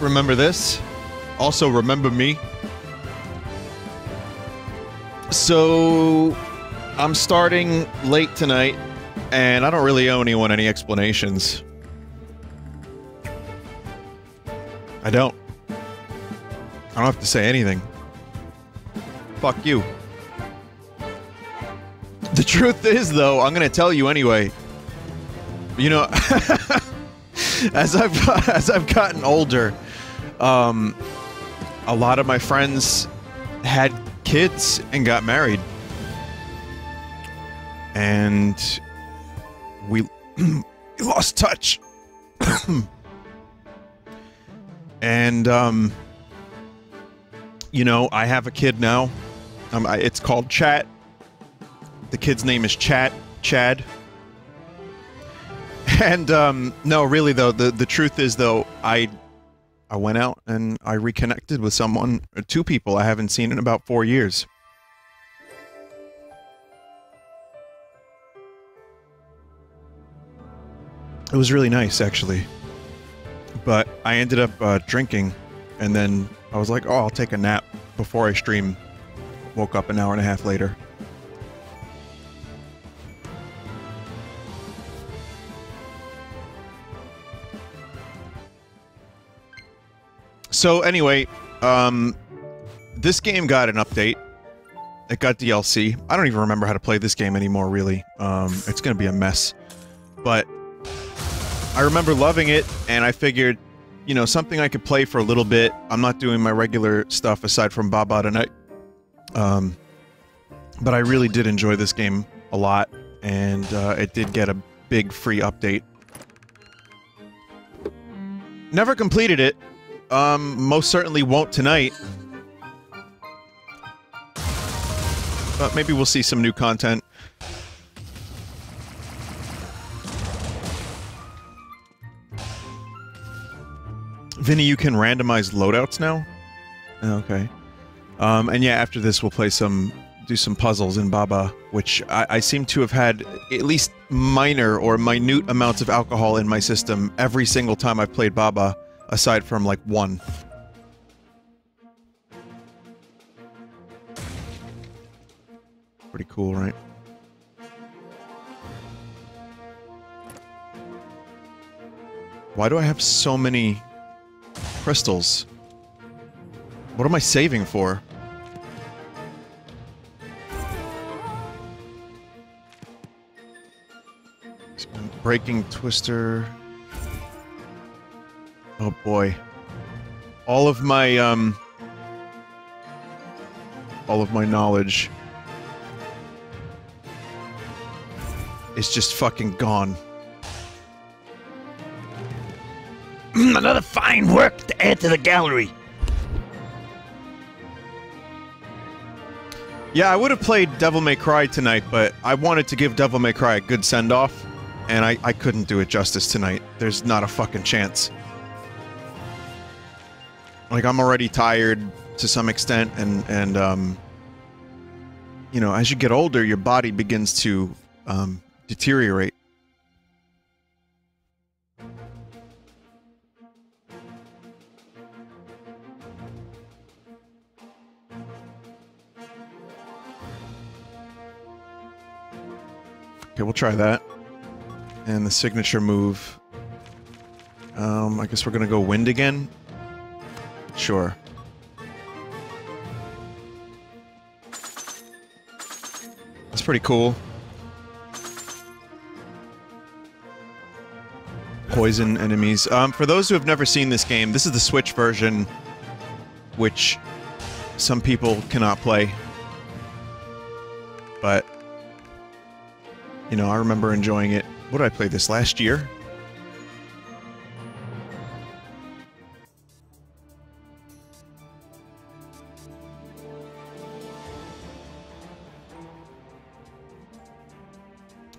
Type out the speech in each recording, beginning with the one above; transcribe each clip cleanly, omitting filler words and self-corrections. Remember this. Also, remember me. So, I'm starting late tonight, and I don't really owe anyone any explanations. I don't. I don't have to say anything. Fuck you. The truth is, though, I'm gonna tell you anyway. You know, as I've gotten older, a lot of my friends had kids and got married, and we lost touch. And you know, I have a kid now. It's called Chat. The kid's name is Chat, Chad. And no, really though, the truth is though, I went out and I reconnected with someone, or two people I haven't seen in about 4 years. It was really nice, actually. But I ended up drinking, and then I was like, oh, I'll take a nap before I stream. Woke up an hour and a half later. So anyway, this game got an update. It got DLC. I don't even remember how to play this game anymore, really. It's gonna be a mess. But I remember loving it, and I figured, you know, something I could play for a little bit. I'm not doing my regular stuff aside from Baba tonight. But I really did enjoy this game a lot, and it did get a big free update. Never completed it. Most certainly won't tonight. But maybe we'll see some new content. Vinny, you can randomize loadouts now? Okay. And yeah, after this we'll play some... do some puzzles in Baba, which I seem to have had at least minor or minute amounts of alcohol in my system every single time I've played Baba. Aside from, like, one. Pretty cool, right? Why do I have so many crystals? What am I saving for? Breaking Twister... Oh boy. All of my knowledge is just fucking gone. Another fine work to add to the gallery. Yeah, I would have played Devil May Cry tonight, but I wanted to give Devil May Cry a good send-off, and I couldn't do it justice tonight. There's not a fucking chance. Like, I'm already tired to some extent, and you know, as you get older, your body begins to, deteriorate. Okay, we'll try that. And the signature move. I guess we're gonna go wind again. Sure. That's pretty cool. Poison enemies. For those who have never seen this game, this is the Switch version, which some people cannot play. But, you know, I remember enjoying it. What did I play this last year?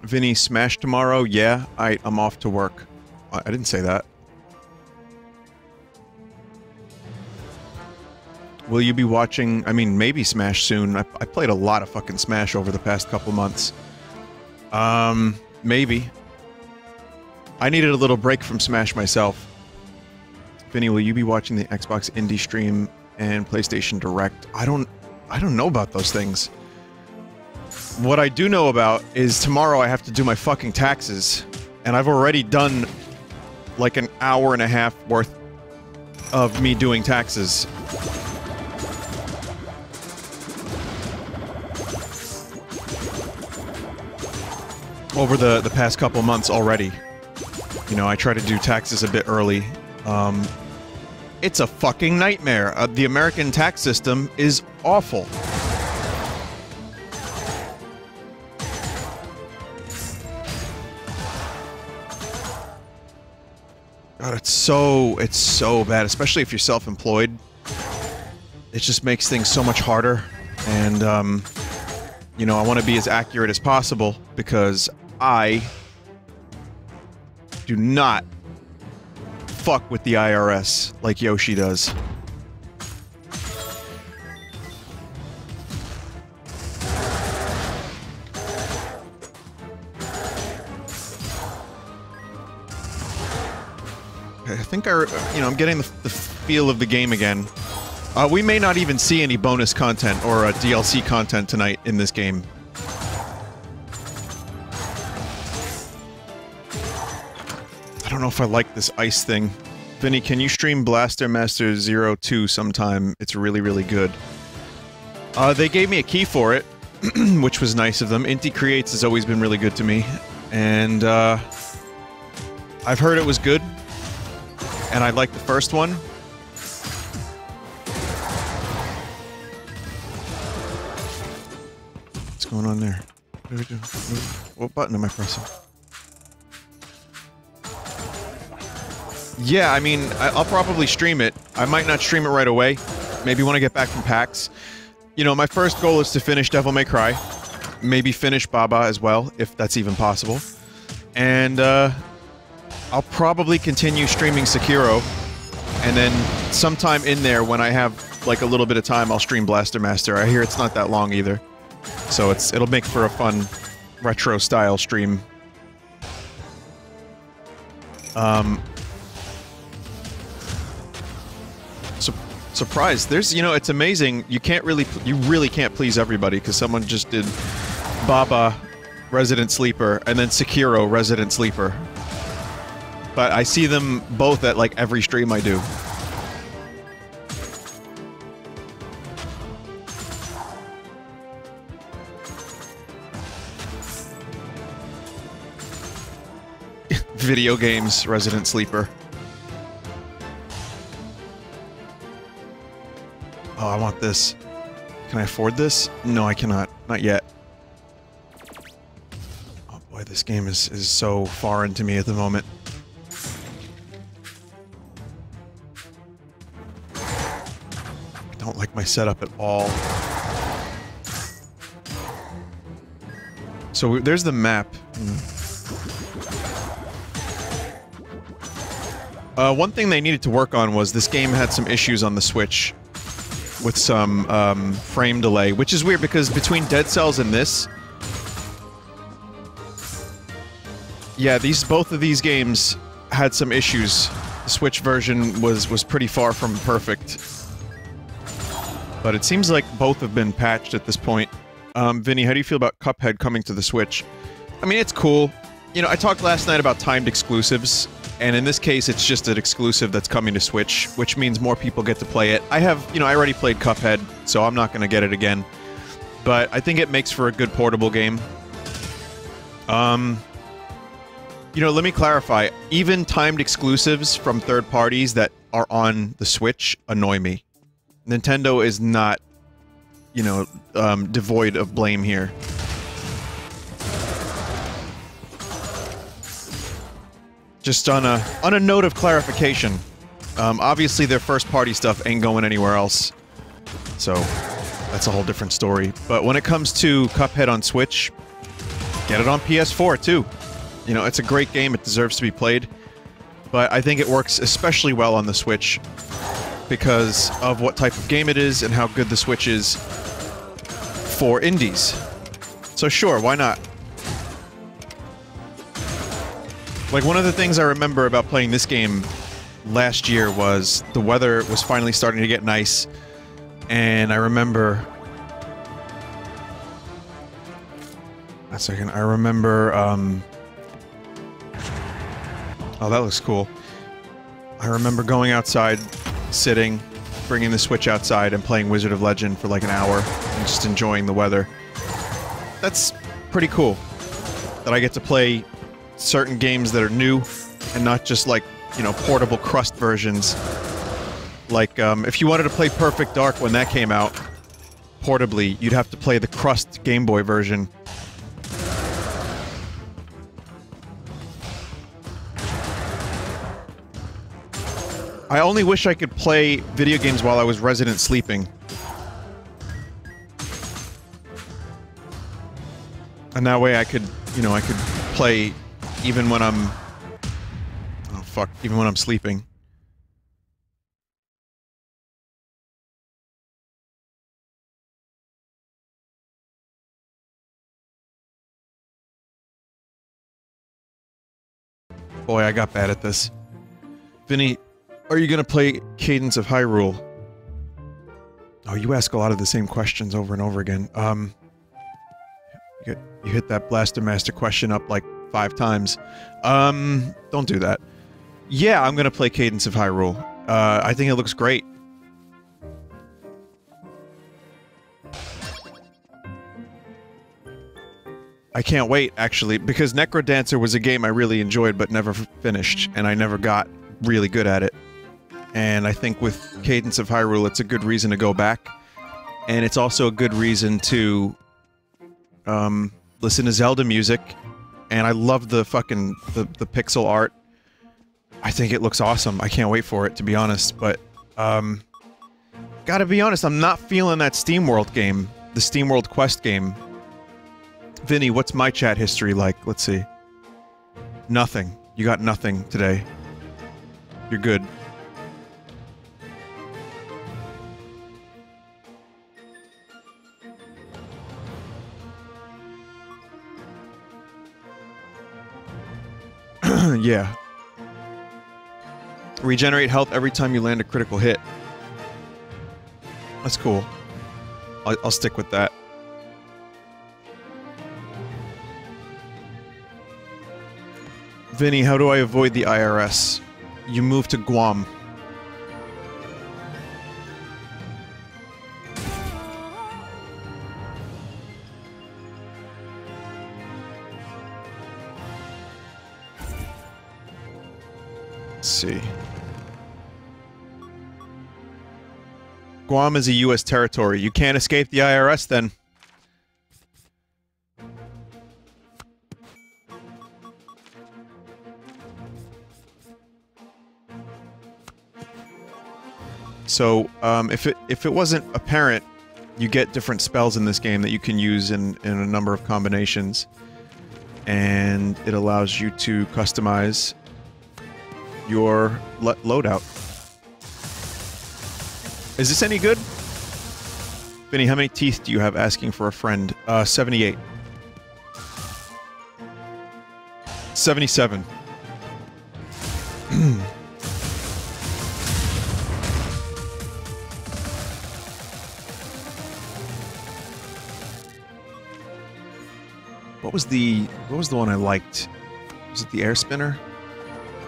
Vinny, smash tomorrow? Yeah, I'm off to work. I didn't say that. Will you be watching, I mean, maybe Smash soon? I played a lot of fucking Smash over the past couple months. Maybe. I needed a little break from Smash myself. Vinny, will you be watching the Xbox Indie Stream and PlayStation Direct? I don't know about those things. What I do know about is tomorrow I have to do my fucking taxes, and I've already done like an hour and a half worth of me doing taxes. Over the past couple months already. You know, I try to do taxes a bit early. It's a fucking nightmare. The American tax system is awful. God, it's so bad, especially if you're self-employed. It just makes things so much harder. And, you know, I want to be as accurate as possible because I do not fuck with the IRS like Yoshi does. Okay, I think I'm getting the feel of the game again. We may not even see any bonus content or DLC content tonight in this game. I don't know if I like this ice thing. Vinny, can you stream Blaster Master 02 sometime? It's really, really good. They gave me a key for it, which was nice of them. Inti Creates has always been really good to me. And, I've heard it was good. And I liked the first one. What's going on there? What do we do? What button am I pressing? Yeah, I mean, I'll probably stream it. I might not stream it right away. Maybe when I get back from PAX. You know, my first goal is to finish Devil May Cry. Maybe finish Baba as well, if that's even possible. And, I'll probably continue streaming Sekiro. And then, sometime in there, when I have, like, a little bit of time, I'll stream Blaster Master. I hear it's not that long either. So it'll make for a fun, retro-style stream. Surprise! There's, you know, it's amazing. You really can't please everybody because someone just did Baba, Resident Sleeper, and then Sekiro, Resident Sleeper. But I see them both at like every stream I do. Video games, Resident Sleeper. Oh, I want this. Can I afford this? No, I cannot. Not yet. Oh boy, this game is so foreign to me at the moment. I don't like my setup at all. So there's the map. One thing they needed to work on was this game had some issues on the Switch. With some, frame delay, which is weird because between Dead Cells and this... Yeah, both of these games had some issues. The Switch version was pretty far from perfect. But it seems like both have been patched at this point. Vinny, how do you feel about Cuphead coming to the Switch? I mean, it's cool. You know, I talked last night about timed exclusives, and in this case, it's just an exclusive that's coming to Switch, which means more people get to play it. I have, you know, I already played Cuphead, so I'm not going to get it again. But I think it makes for a good portable game. You know, let me clarify. Even timed exclusives from third parties that are on the Switch annoy me. Nintendo is not, you know, devoid of blame here. Just on a note of clarification, obviously their first-party stuff ain't going anywhere else, so that's a whole different story. But when it comes to Cuphead on Switch, get it on PS4 too. You know, it's a great game, it deserves to be played, but I think it works especially well on the Switch because of what type of game it is and how good the Switch is for indies. So sure, why not? Like, one of the things I remember about playing this game last year was the weather was finally starting to get nice, and I remember. One second, I remember. Oh, that looks cool. I remember going outside, sitting, bringing the Switch outside and playing Wizard of Legend for like an hour and just enjoying the weather. That's pretty cool that I get to play certain games that are new and not just like, you know, portable crust versions. Like, if you wanted to play Perfect Dark when that came out portably, you'd have to play the crust Game Boy version. I only wish I could play video games while I was resident sleeping. And that way I could, you know, I could play even when I'm... Oh, fuck. Even when I'm sleeping. Boy, I got bad at this. Vinny... Are you gonna play Cadence of Hyrule? Oh, you ask a lot of the same questions over and over again. You hit that Blaster Master question up like 5 times. Don't do that. Yeah, I'm gonna play Cadence of Hyrule. I think it looks great. I can't wait, actually, because NecroDancer was a game I really enjoyed but never finished, and I never got really good at it. And I think with Cadence of Hyrule, it's a good reason to go back. And it's also a good reason to listen to Zelda music. And I love the fucking, the pixel art. I think it looks awesome. I can't wait for it, to be honest. But, gotta be honest, I'm not feeling that SteamWorld game. The SteamWorld Quest game. Vinny, what's my chat history like? Let's see. Nothing. You got nothing today. You're good. Yeah. Regenerate health every time you land a critical hit. That's cool. I'll stick with that. Vinny, how do I avoid the IRS? You move to Guam. Let's see. Guam is a U.S. territory. You can't escape the IRS then. So, if it wasn't apparent, you get different spells in this game that you can use in a number of combinations. And it allows you to customize your loadout. Is this any good? Vinny, how many teeth do you have asking for a friend? 78. 77. What was the one I liked? Was it the air spinner?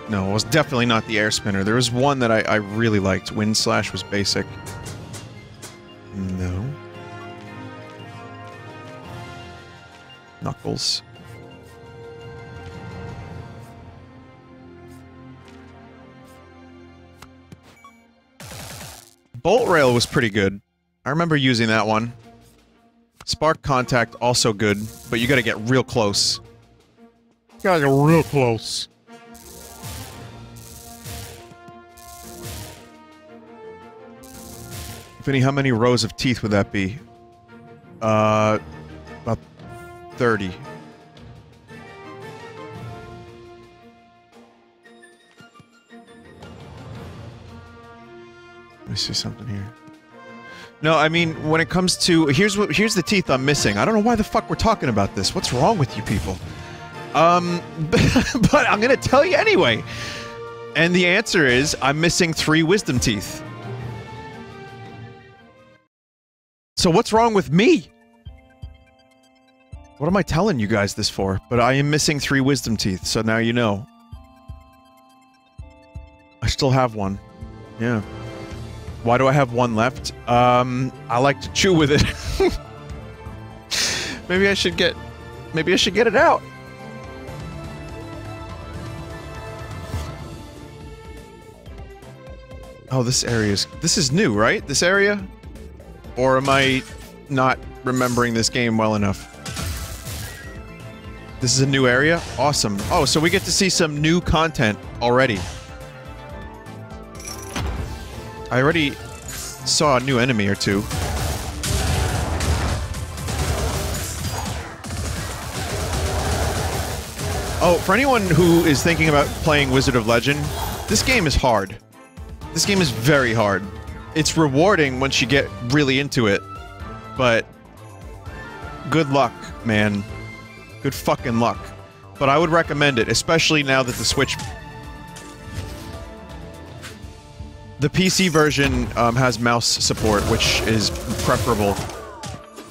No, it was definitely not the air spinner. There was one that I really liked. Wind Slash was basic. No. Knuckles. Bolt Rail was pretty good. I remember using that one. Spark Contact, also good, but you gotta get real close. Gotta get real close. Vinny, how many rows of teeth would that be? About 30. Let me see something here. No, I mean, when it comes to... Here's the teeth I'm missing. I don't know why the fuck we're talking about this. What's wrong with you people? But I'm gonna tell you anyway. And the answer is, I'm missing 3 wisdom teeth. So what's wrong with me? What am I telling you guys this for? But I am missing 3 wisdom teeth, so now you know. I still have one. Yeah. Why do I have one left? I like to chew with it. Maybe I should get it out. Oh, this area is... This is new, right? This area? Or am I not remembering this game well enough? This is a new area? Awesome. Oh, so we get to see some new content already. I already saw a new enemy or two. Oh, for anyone who is thinking about playing Wizard of Legend, this game is hard. This game is very hard. It's rewarding once you get really into it, but good luck, man. Good fucking luck. But I would recommend it, especially now that the Switch... The PC version has mouse support, which is preferable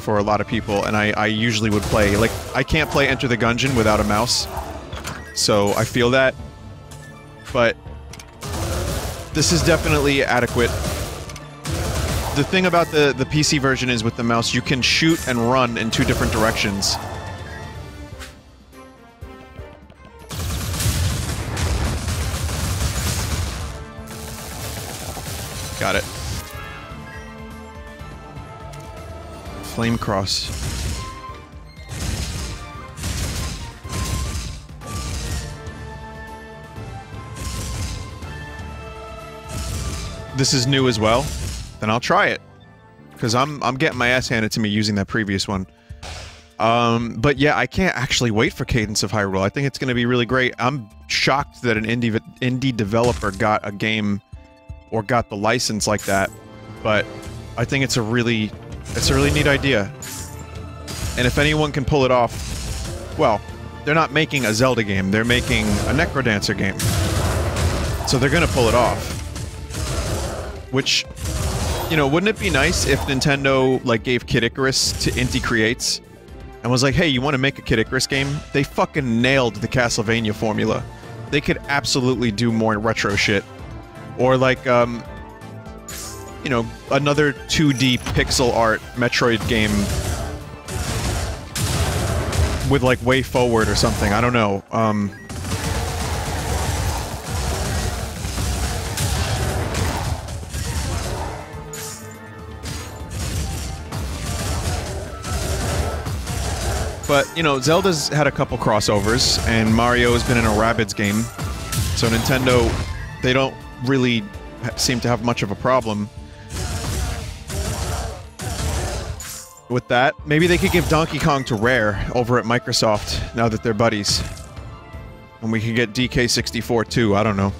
for a lot of people, and I usually would play... Like, I can't play Enter the Gungeon without a mouse, so I feel that. But... This is definitely adequate. The thing about the PC version is with the mouse, you can shoot and run in 2 different directions. Got it. Flame cross. This is new as well, then I'll try it. Because I'm getting my ass handed to me using that previous one. But yeah, I can't actually wait for Cadence of Hyrule. I think it's gonna be really great. I'm shocked that an indie developer got a game or got the license like that. But I think it's a really neat idea. And if anyone can pull it off, well, they're not making a Zelda game, they're making a NecroDancer game. So they're gonna pull it off. Which, you know, wouldn't it be nice if Nintendo, like, gave Kid Icarus to Inti Creates and was like, hey, you want to make a Kid Icarus game? They fucking nailed the Castlevania formula. They could absolutely do more retro shit. Or, like, you know, another 2D pixel art Metroid game with, like, WayForward or something. I don't know. But, you know, Zelda's had a couple crossovers, and Mario's been in a Rabbids game, so Nintendo, they don't really seem to have much of a problem with that. Maybe they could give Donkey Kong to Rare over at Microsoft, now that they're buddies. And we could get DK64 too, I don't know.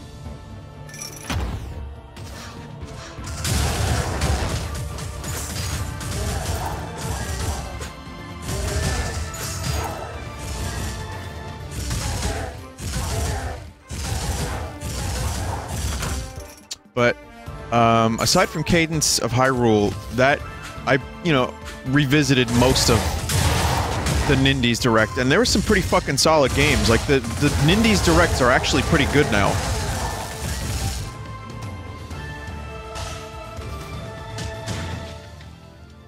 But, aside from Cadence of Hyrule, that, you know, revisited most of the Nindies Direct, and there were some pretty fucking solid games. Like, the Nindies Directs are actually pretty good now.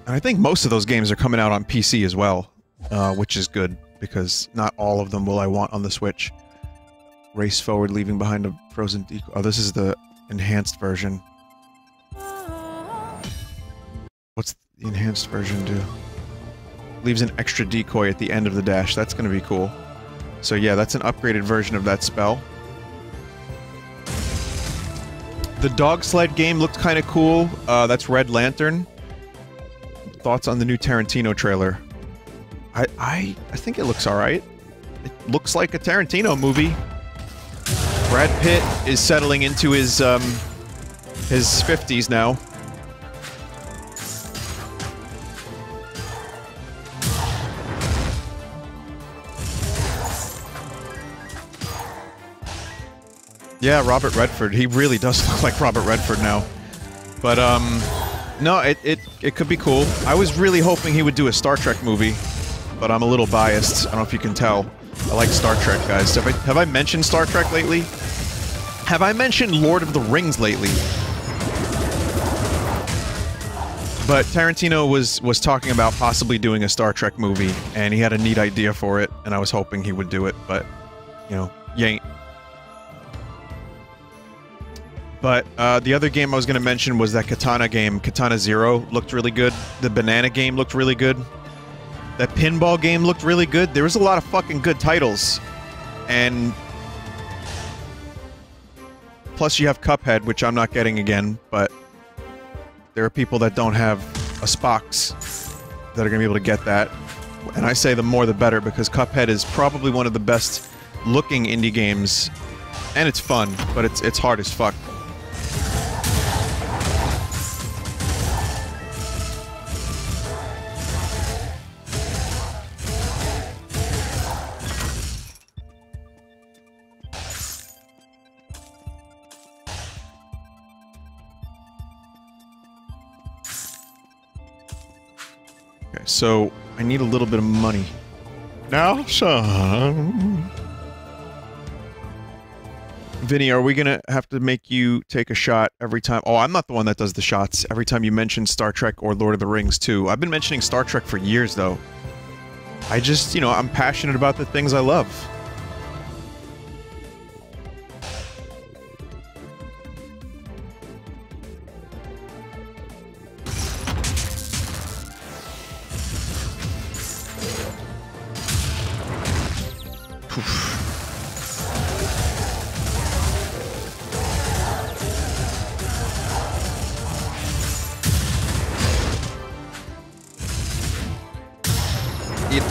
And I think most of those games are coming out on PC as well, which is good, because not all of them will I want on the Switch. Race forward, leaving behind a frozen decoy. Oh, this is the... enhanced version. What's the enhanced version do? Leaves an extra decoy at the end of the dash. That's gonna be cool. So yeah, that's an upgraded version of that spell. The dog sled game looked kinda cool. That's Red Lantern. Thoughts on the new Tarantino trailer? I think it looks alright. It looks like a Tarantino movie. Brad Pitt is settling into his 50s now. Yeah, Robert Redford. He really does look like Robert Redford now. But, no, it could be cool. I was really hoping he would do a Star Trek movie, but I'm a little biased. I don't know if you can tell. I like Star Trek, guys. Have I mentioned Star Trek lately? Have I mentioned Lord of the Rings lately? But Tarantino was talking about possibly doing a Star Trek movie, and he had a neat idea for it, and I was hoping he would do it, but, you know, you ain't. But the other game I was going to mention was that Katana game. Katana Zero looked really good. The banana game looked really good. That pinball game looked really good. There was a lot of fucking good titles. And... plus you have Cuphead, which I'm not getting again, but... there are people that don't have a Spox that are going to be able to get that. And I say the more the better, because Cuphead is probably one of the best looking indie games. And it's fun, but it's hard as fuck. So, I need a little bit of money. Now, son. Vinny, are we gonna have to make you take a shot every time? Oh, I'm not the one that does the shots. Every time you mention Star Trek or Lord of the Rings, too. I've been mentioning Star Trek for years, though. I just, you know, I'm passionate about the things I love.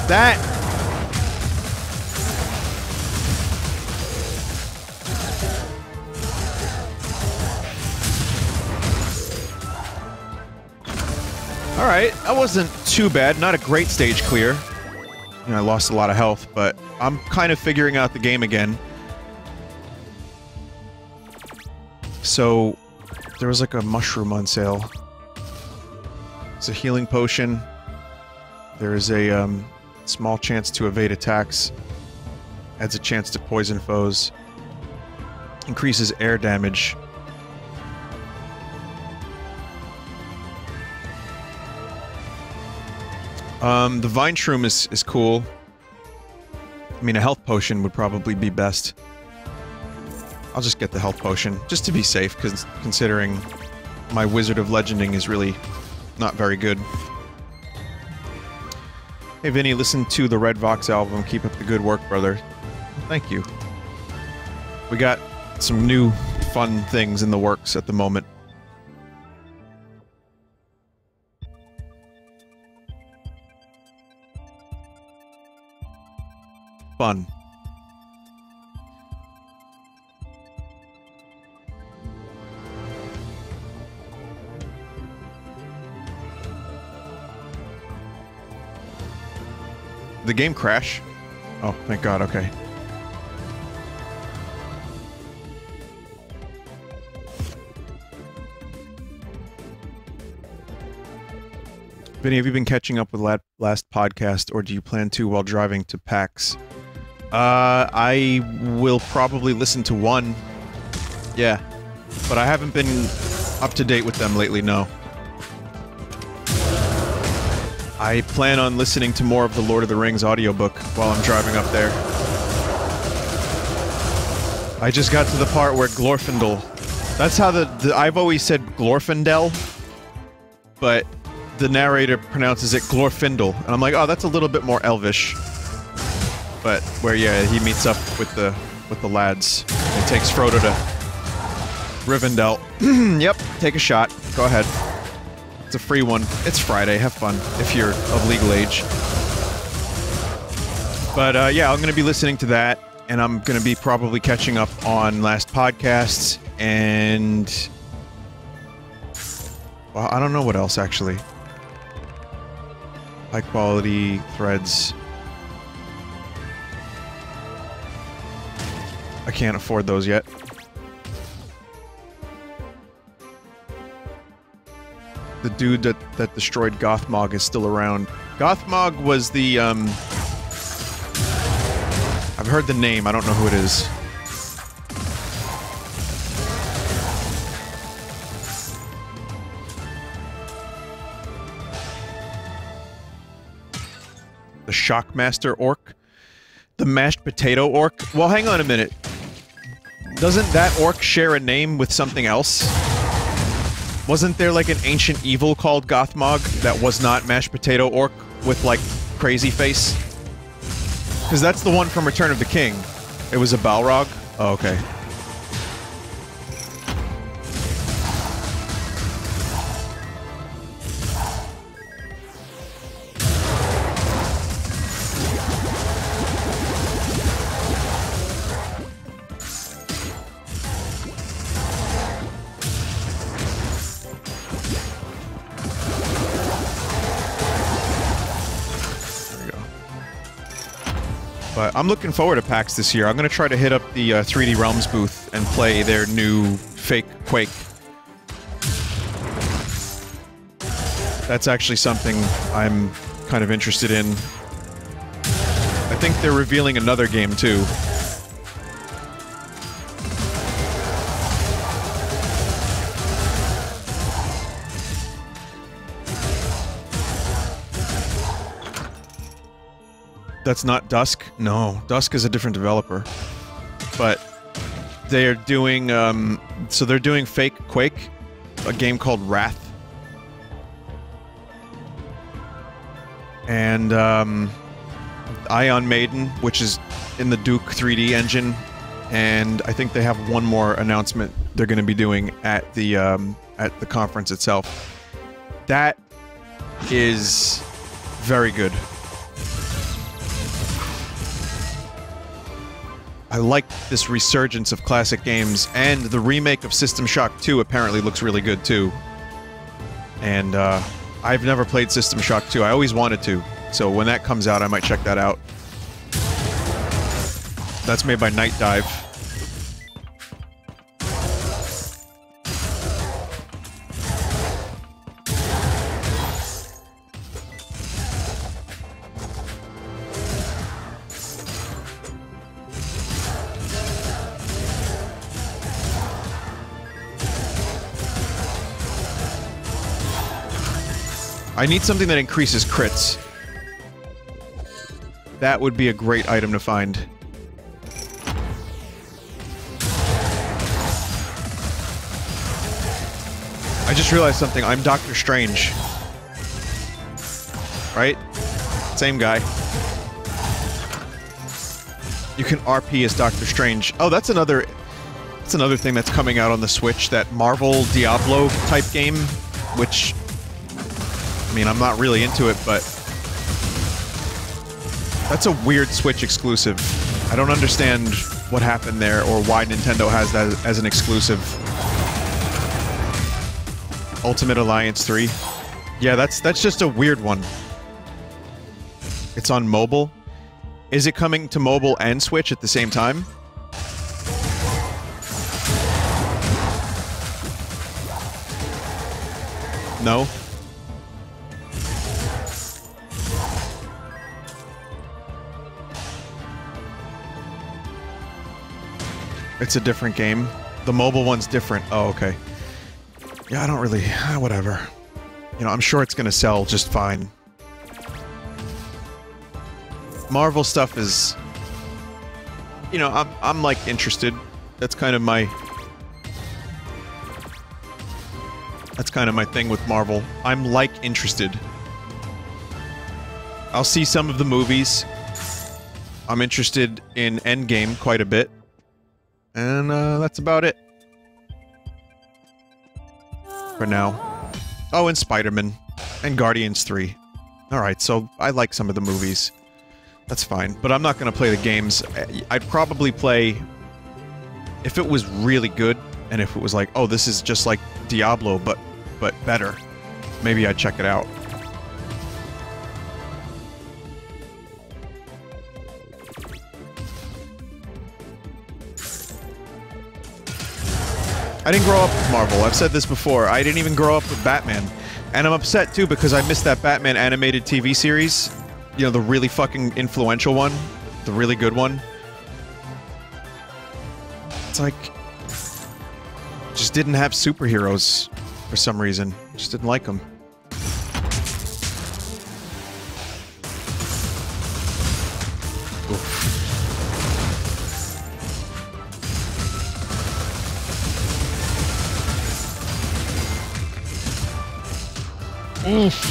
That. Alright, that wasn't too bad. Not a great stage clear. You know, I lost a lot of health, but I'm kind of figuring out the game again. So, there was like a mushroom on sale. It's a healing potion. There is a, small chance to evade attacks. Adds a chance to poison foes. Increases air damage. The vine shroom is cool. I mean, a health potion would probably be best. I'll just get the health potion, just to be safe, because considering my Wizard of Legending is really not very good. Hey Vinny, listen to the Red Vox album. Keep up the good work, brother. Thank you. We got some new fun things in the works at the moment. Fun. The game crash? Oh, thank God, okay. Vinny, have you been catching up with last podcast, or do you plan to while driving to PAX? I will probably listen to one. Yeah. But I haven't been up to date with them lately, no. I plan on listening to more of the Lord of the Rings audiobook while I'm driving up there. I just got to the part where Glorfindel... that's how I've always said Glorfindel, but the narrator pronounces it Glorfindel, and I'm like, oh, that's a little bit more Elvish. But where, yeah, he meets up with the lads. It takes Frodo to Rivendell. Yep, take a shot. Go ahead. It's a free one. It's Friday. Have fun if you're of legal age. But yeah, I'm going to be listening to that, and I'm going to be probably catching up on last podcasts, and... well, I don't know what else, actually. High-quality threads. I can't afford those yet. the dude that destroyed Gothmog is still around. Gothmog was the, I've heard the name, I don't know who it is. The Shockmaster Orc? The Mashed Potato Orc? Well, hang on a minute. Doesn't that orc share a name with something else? Wasn't there like an ancient evil called Gothmog that was not Mashed Potato Orc with like crazy face? Because that's the one from Return of the King. It was a Balrog? Oh, okay. I'm looking forward to PAX this year. I'm going to try to hit up the 3D Realms booth and play their new fake Quake. That's actually something I'm kind of interested in. I think they're revealing another game, too. That's not Dusk? No. Dusk is a different developer. But they're doing, so they're doing fake Quake, a game called Wrath. And, Ion Maiden, which is in the Duke 3D engine. And I think they have one more announcement they're going to be doing at the conference itself. That is very good. I like this resurgence of classic games, and the remake of System Shock 2 apparently looks really good, too. And, I've never played System Shock 2. I always wanted to, so when that comes out, I might check that out. That's made by Night Dive. I need something that increases crits. That would be a great item to find. I just realized something. I'm Doctor Strange. Right? Same guy. You can RP as Doctor Strange. Oh, that's another thing that's coming out on the Switch, that Marvel Diablo type game, which... I mean, I'm not really into it, but... That's a weird Switch exclusive. I don't understand what happened there, or why Nintendo has that as an exclusive. Ultimate Alliance 3. Yeah, that's just a weird one. It's on mobile. Is it coming to mobile and Switch at the same time? No? It's a different game. The mobile one's different. Oh, okay. Yeah, I don't really... whatever. You know, I'm sure it's gonna sell just fine. Marvel stuff is... You know, I'm like, interested. That's kind of my... That's kind of my thing with Marvel. I'm, like, interested. I'll see some of the movies. I'm interested in Endgame quite a bit. And, that's about it. For now. Oh, and Spider-Man. And Guardians 3. Alright, so I like some of the movies. That's fine. But I'm not gonna play the games. I'd probably play... If it was really good, and if it was like, oh, this is just like Diablo, but better. Maybe I'd check it out. I didn't grow up with Marvel. I've said this before. I didn't even grow up with Batman. And I'm upset too because I missed that Batman animated TV series. You know, the really fucking influential one. The really good one. It's like... just didn't have superheroes for some reason. Just didn't like them. Oof.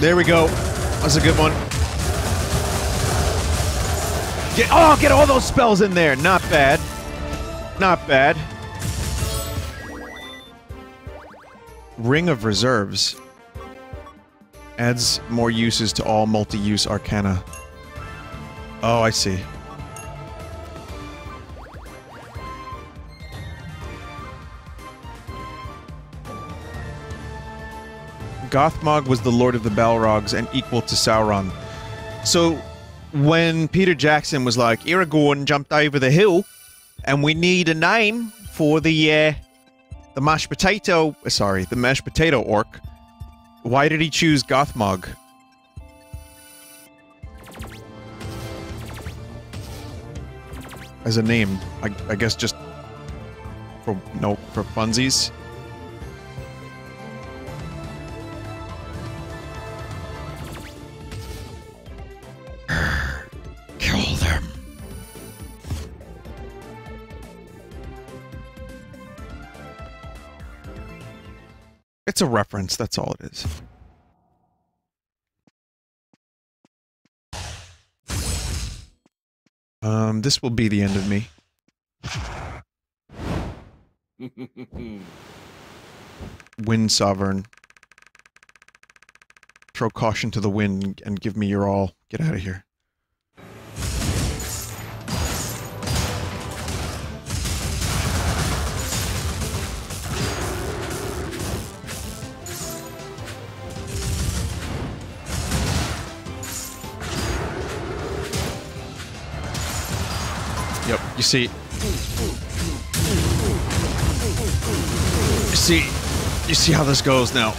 There we go. That's a good one. Get all those spells in there. Not bad. Not bad. Ring of Reserves adds more uses to all multi-use arcana. Oh, I see. Gothmog was the Lord of the Balrogs and equal to Sauron. So, when Peter Jackson was like, Aragorn jumped over the hill, and we need a name for the mashed potato... sorry, the mashed potato orc. Why did he choose Gothmog? As a name. I guess just... for funsies. Kill them. It's a reference, that's all it is. This will be the end of me. Wind Sovereign. Throw caution to the wind and give me your all. Get out of here. Yep, you see how this goes now.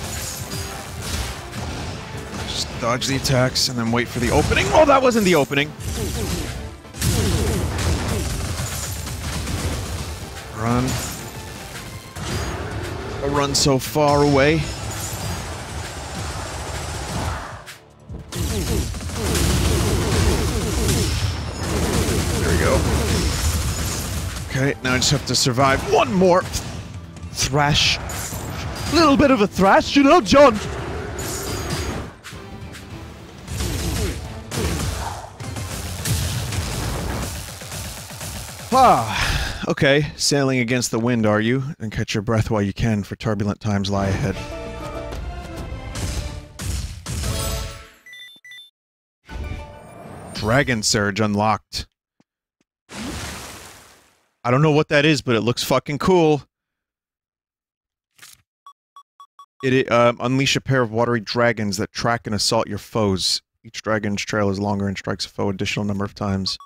Just dodge the attacks and then wait for the opening. Oh, that wasn't the opening. Run. I run so far away. There we go. Okay, now I just have to survive one more thrash. Little bit of a thrash, you know, John. Ah, okay. Sailing against the wind, are you? And catch your breath while you can, for turbulent times lie ahead. Dragon Surge unlocked. I don't know what that is, but it looks fucking cool. Unleash a pair of watery dragons that track and assault your foes. Each dragon's trail is longer and strikes a foe additional number of times.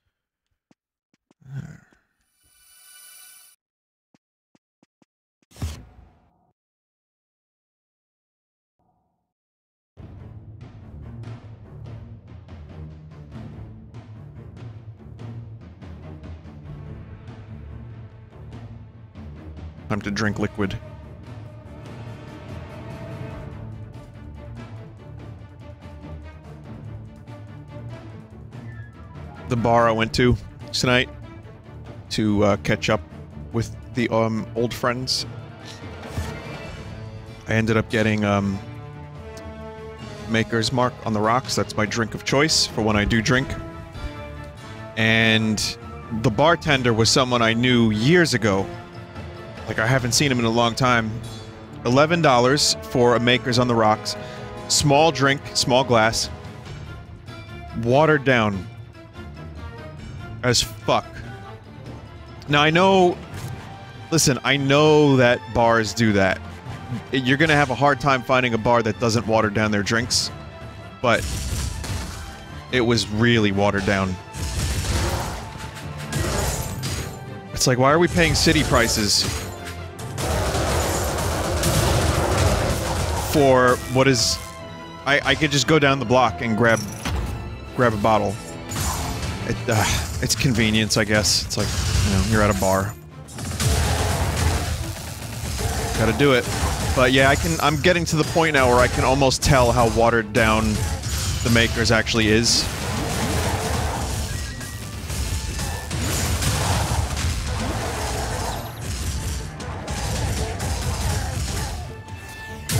Time to drink liquid. The bar I went to tonight to catch up with the old friends. I ended up getting Maker's Mark on the rocks. That's my drink of choice for when I do drink. And the bartender was someone I knew years ago. Like, I haven't seen him in a long time. $11 for a Maker's on the Rocks. Small drink, small glass. Watered down. As fuck. Now, I know... Listen, I know that bars do that. you're going to have a hard time finding a bar that doesn't water down their drinks, but it was really watered down. It's like, why are we paying city prices for what is... I could just go down the block and grab a bottle. It's convenience, I guess. It's like, you know, you're at a bar. Gotta do it. But yeah, I'm getting to the point now where I can almost tell how watered down the Makers actually is.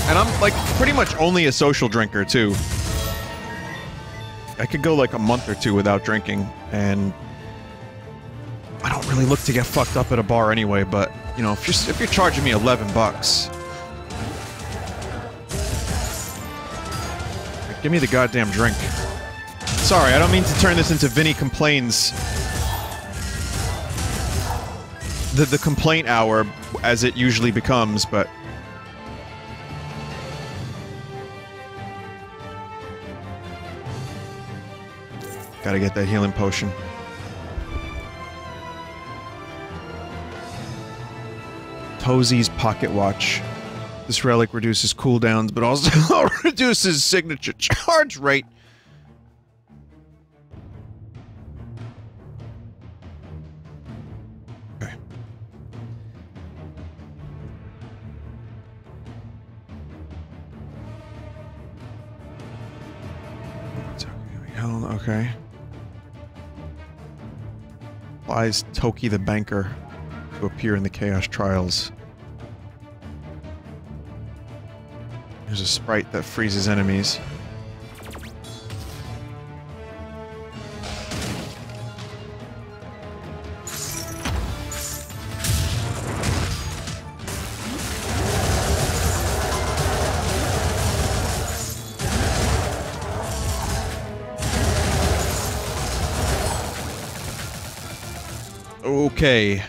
And I'm, like, pretty much only a social drinker, too. I could go, like, a month or two without drinking, and... I don't really look to get fucked up at a bar anyway, but, you know, if you're charging me $11... like, give me the goddamn drink. Sorry, I don't mean to turn this into Vinny Complains... The complaint hour, as it usually becomes, but... gotta get that healing potion. Tozy's Pocket Watch. This relic reduces cooldowns, but also reduces signature charge rate. Okay. Hell, okay. Applies Toki the Banker to appear in the Chaos Trials. There's a sprite that freezes enemies. Okay.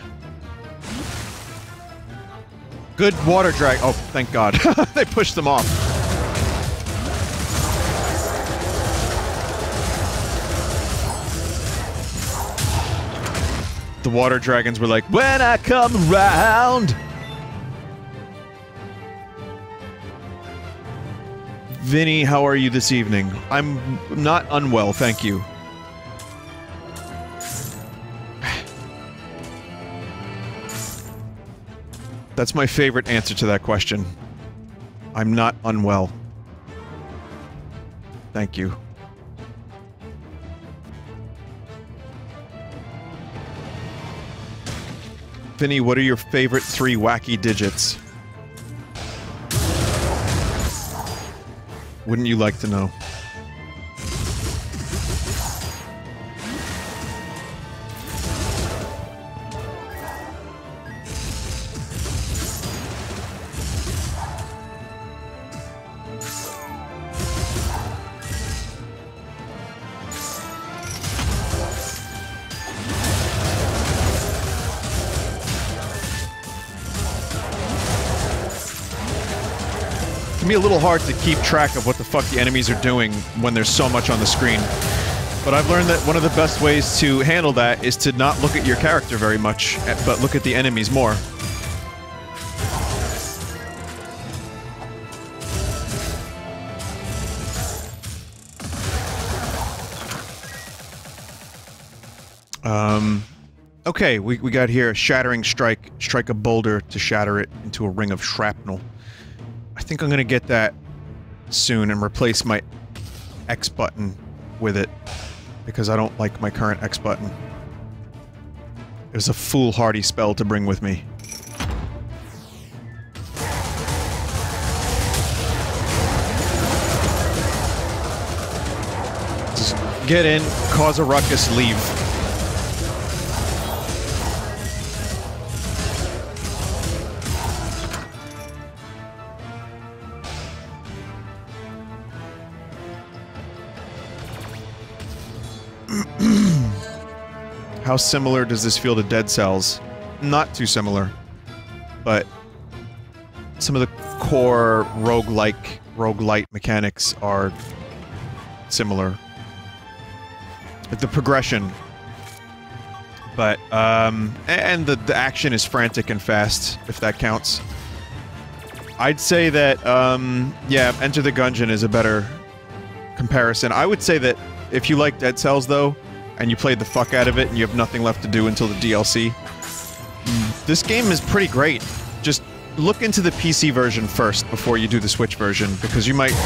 Good water drag. Oh, thank God. They pushed them off. The water dragons were like, when I come around. Vinny, how are you this evening? I'm not unwell, thank you. That's my favorite answer to that question. I'm not unwell. Thank you. Vinny, what are your favorite 3 wacky digits? Wouldn't you like to know? A little hard to keep track of what the fuck the enemies are doing when there's so much on the screen. But I've learned that one of the best ways to handle that is to not look at your character very much, but look at the enemies more. Okay, we got here a Shattering Strike. Strike a boulder to shatter it into a ring of shrapnel. I think I'm gonna get that soon and replace my X button with it, because I don't like my current X button. It was a foolhardy spell to bring with me. Just get in, cause a ruckus, leave. How similar does this feel to Dead Cells? Not too similar, but some of the core roguelite mechanics are similar. Like the progression. But, and the action is frantic and fast, if that counts. I'd say that, yeah, Enter the Gungeon is a better comparison. I would say that if you like Dead Cells, though, and you played the fuck out of it, and you have nothing left to do until the DLC, this game is pretty great. Just look into the PC version first, before you do the Switch version, because you might not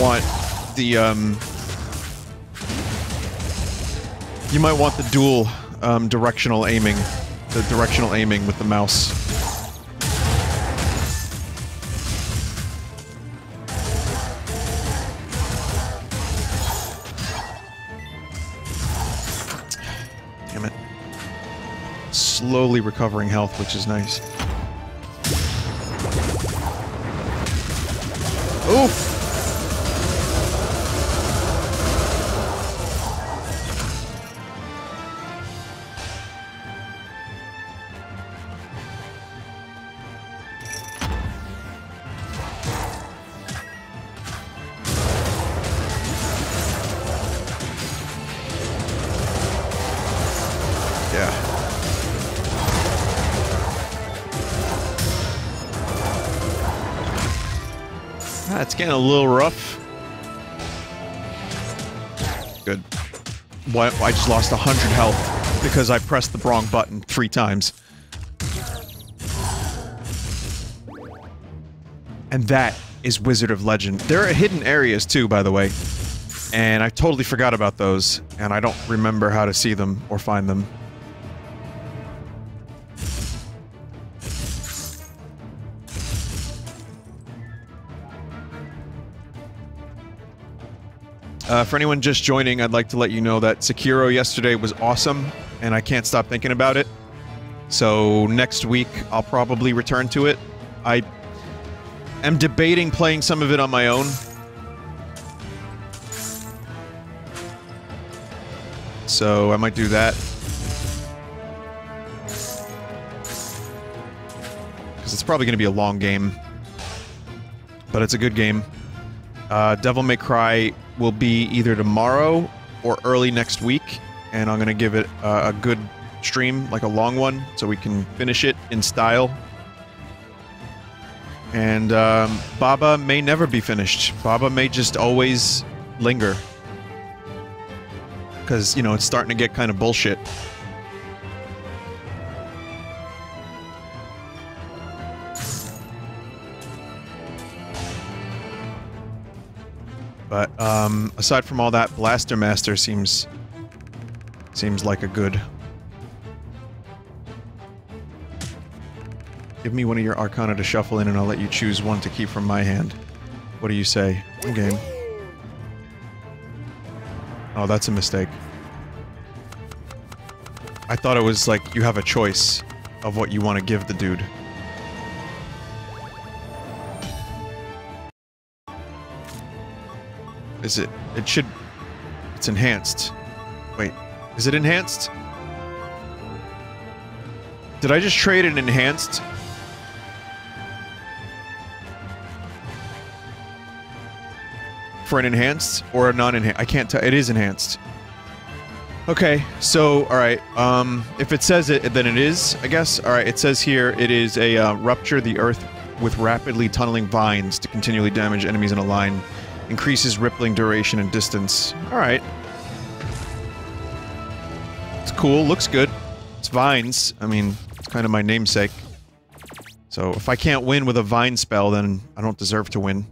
want the, you might want the dual directional aiming, with the mouse. Damn it. Slowly recovering health, which is nice. Oof! It's getting a little rough. Good. Well, I just lost 100 health because I pressed the wrong button 3 times. And that is Wizard of Legend. There are hidden areas too, by the way. And I totally forgot about those. And I don't remember how to see them or find them. For anyone just joining, I'd like to let you know that Sekiro yesterday was awesome, and I can't stop thinking about it. So next week, I'll probably return to it. I am debating playing some of it on my own. So I might do that. Because it's probably going to be a long game. But it's a good game. Devil May Cry will be either tomorrow or early next week, and I'm gonna give it a good stream, like a long one, so we can finish it in style. And Baba may never be finished. Baba may just always linger. Because, you know, it's starting to get kind of bullshit. But, aside from all that, Blaster Master seems like a good. Give me one of your Arcana to shuffle in and I'll let you choose one to keep from my hand. What do you say? Game. Oh, that's a mistake. I thought it was like, you have a choice of what you want to give the dude. Is it? It should... It's enhanced. Wait. Is it enhanced? Did I just trade an enhanced? For an enhanced? Or a non-enhanced? I can't tell. It is enhanced. Okay. So, alright. If it says it, then it is, I guess. Alright, it says here it is a rupture the earth with rapidly tunneling vines to continually damage enemies in a line. Increases rippling duration and distance. Alright. It's cool, looks good. It's vines. I mean, it's kind of my namesake. So, if I can't win with a vine spell, then I don't deserve to win.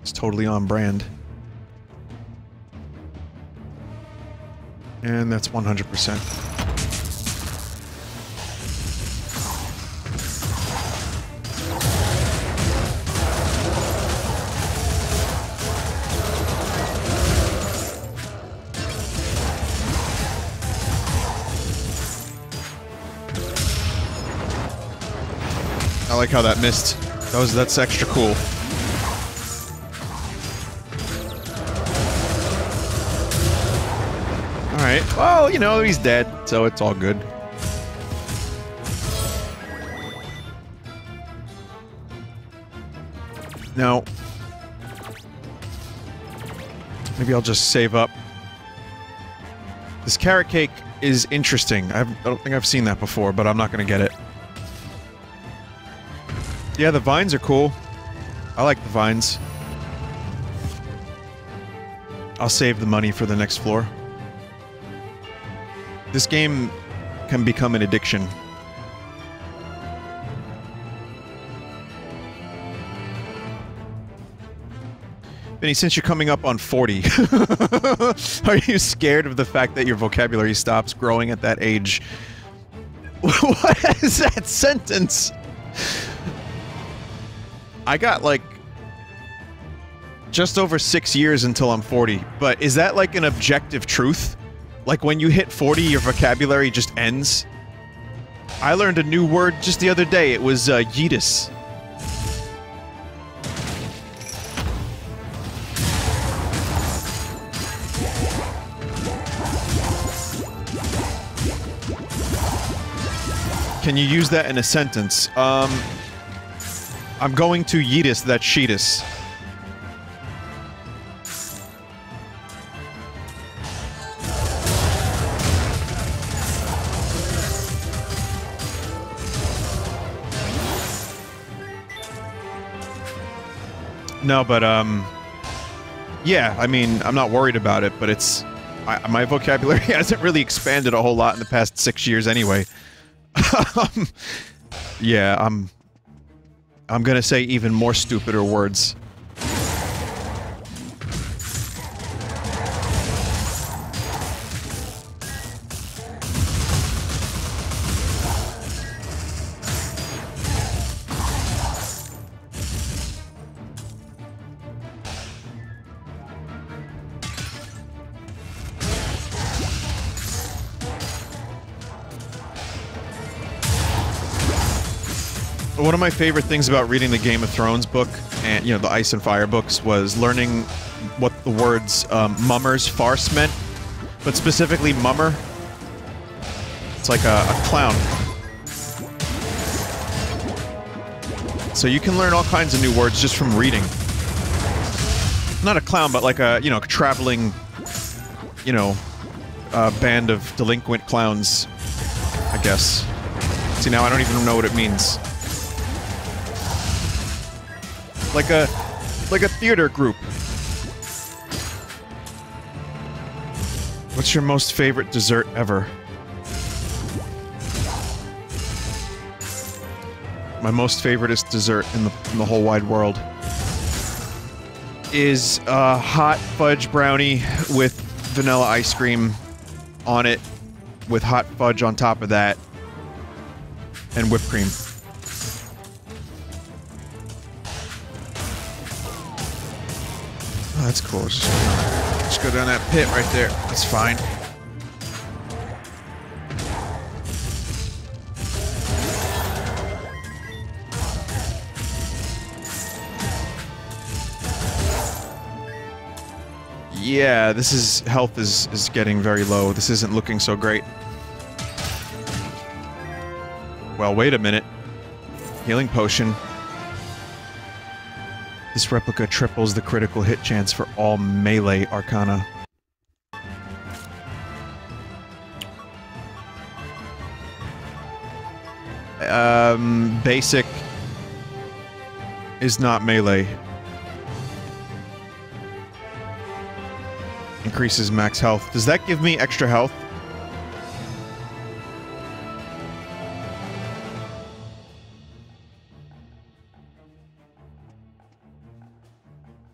It's totally on brand. And that's 100%. I like how that missed. That's extra cool. All Alright. Well, you know, he's dead, so it's all good. Now, maybe I'll just save up. This carrot cake is interesting. I don't think I've seen that before, but I'm not gonna get it. Yeah, the vines are cool. I like the vines. I'll save the money for the next floor. This game can become an addiction. Vinny, since you're coming up on 40, are you scared of the fact that your vocabulary stops growing at that age? What is that sentence? I got, like, just over 6 years until I'm 40, but is that, like, an objective truth? Like, when you hit 40, your vocabulary just ends? I learned a new word just the other day. It was, yeetus. Can you use that in a sentence? I'm going to yeetus that sheetus. No, but, yeah, I mean, I'm not worried about it, but it's... my vocabulary hasn't really expanded a whole lot in the past 6 years anyway. Yeah, I'm gonna say even more stupider words. One of my favorite things about reading the Game of Thrones book, and, you know, the Ice and Fire books, was learning what the words, mummer's farce meant, but specifically mummer. It's like a clown. So you can learn all kinds of new words just from reading. Not a clown, but like a, you know, traveling, you know, band of delinquent clowns, I guess. See, now I don't even know what it means. Like a theater group. What's your most favorite dessert ever? My most favoriteest dessert in the whole wide world is a hot fudge brownie with vanilla ice cream on it, with hot fudge on top of that, and whipped cream. That's cool. Just go down that pit right there. That's fine. Yeah, this is... health is getting very low. This isn't looking so great. Well, wait a minute. Healing potion. This replica triples the critical hit chance for all melee arcana. Basic is not melee. Increases max health. Does that give me extra health?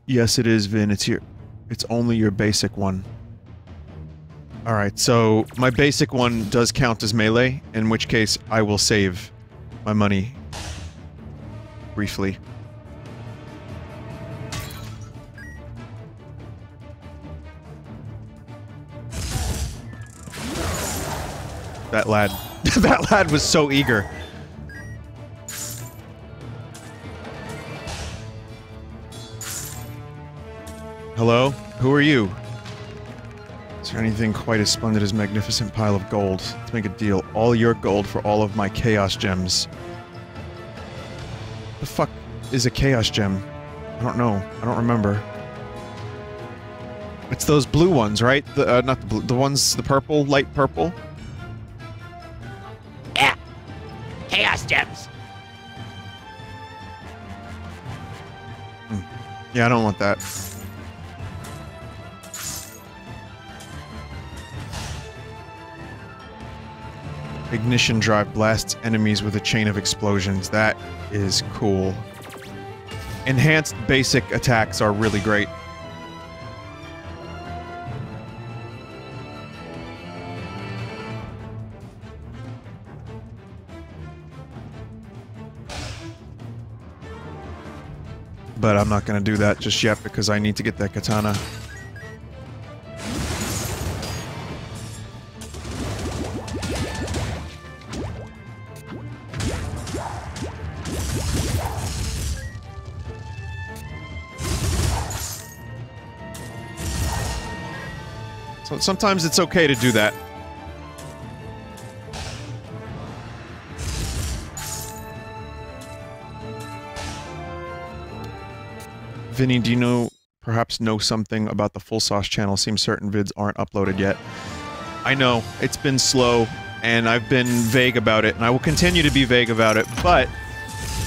Yes, it is, Vin. It's your... it's only your basic one. Alright, so my basic one does count as melee, in which case I will save my money. Briefly. That lad. That lad was so eager. Hello? Who are you? Is there anything quite as splendid as magnificent pile of gold? Let's make a deal. All your gold for all of my chaos gems. The fuck is a chaos gem? I don't know. I don't remember. It's those blue ones, right? The, not the blue, the ones, the purple, light purple? Yeah! Chaos gems! Mm. Yeah, I don't want that. Ignition drive blasts enemies with a chain of explosions. That is cool. Enhanced basic attacks are really great. But I'm not going to do that just yet because I need to get that katana. Sometimes it's okay to do that. Vinny, do you perhaps know something about the Full Sauce channel? Seems certain vids aren't uploaded yet. I know, it's been slow, and I've been vague about it, and I will continue to be vague about it, but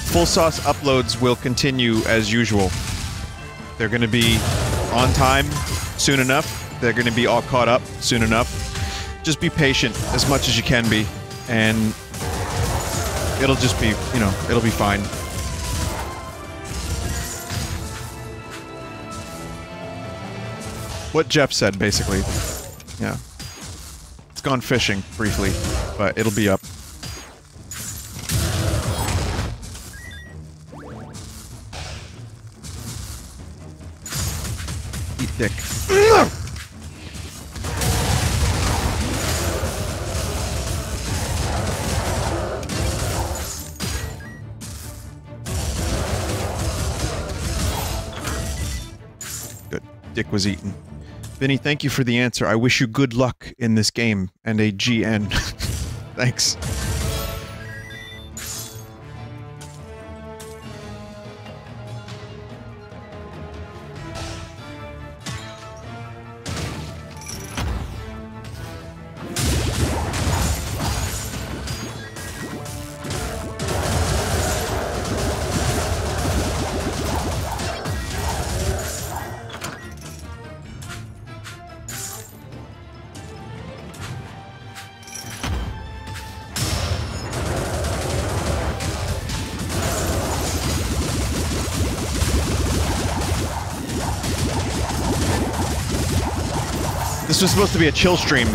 Full Sauce uploads will continue as usual. They're gonna be on time soon enough. They're going to be all caught up soon enough. Just be patient as much as you can be, and it'll just be, you know, it'll be fine. What Jeff said, basically. Yeah. It's gone fishing, briefly, but it'll be up. Eat dick. Dick was eaten. Vinny, thank you for the answer. I wish you good luck in this game and a GN. Thanks. This was supposed to be a chill stream.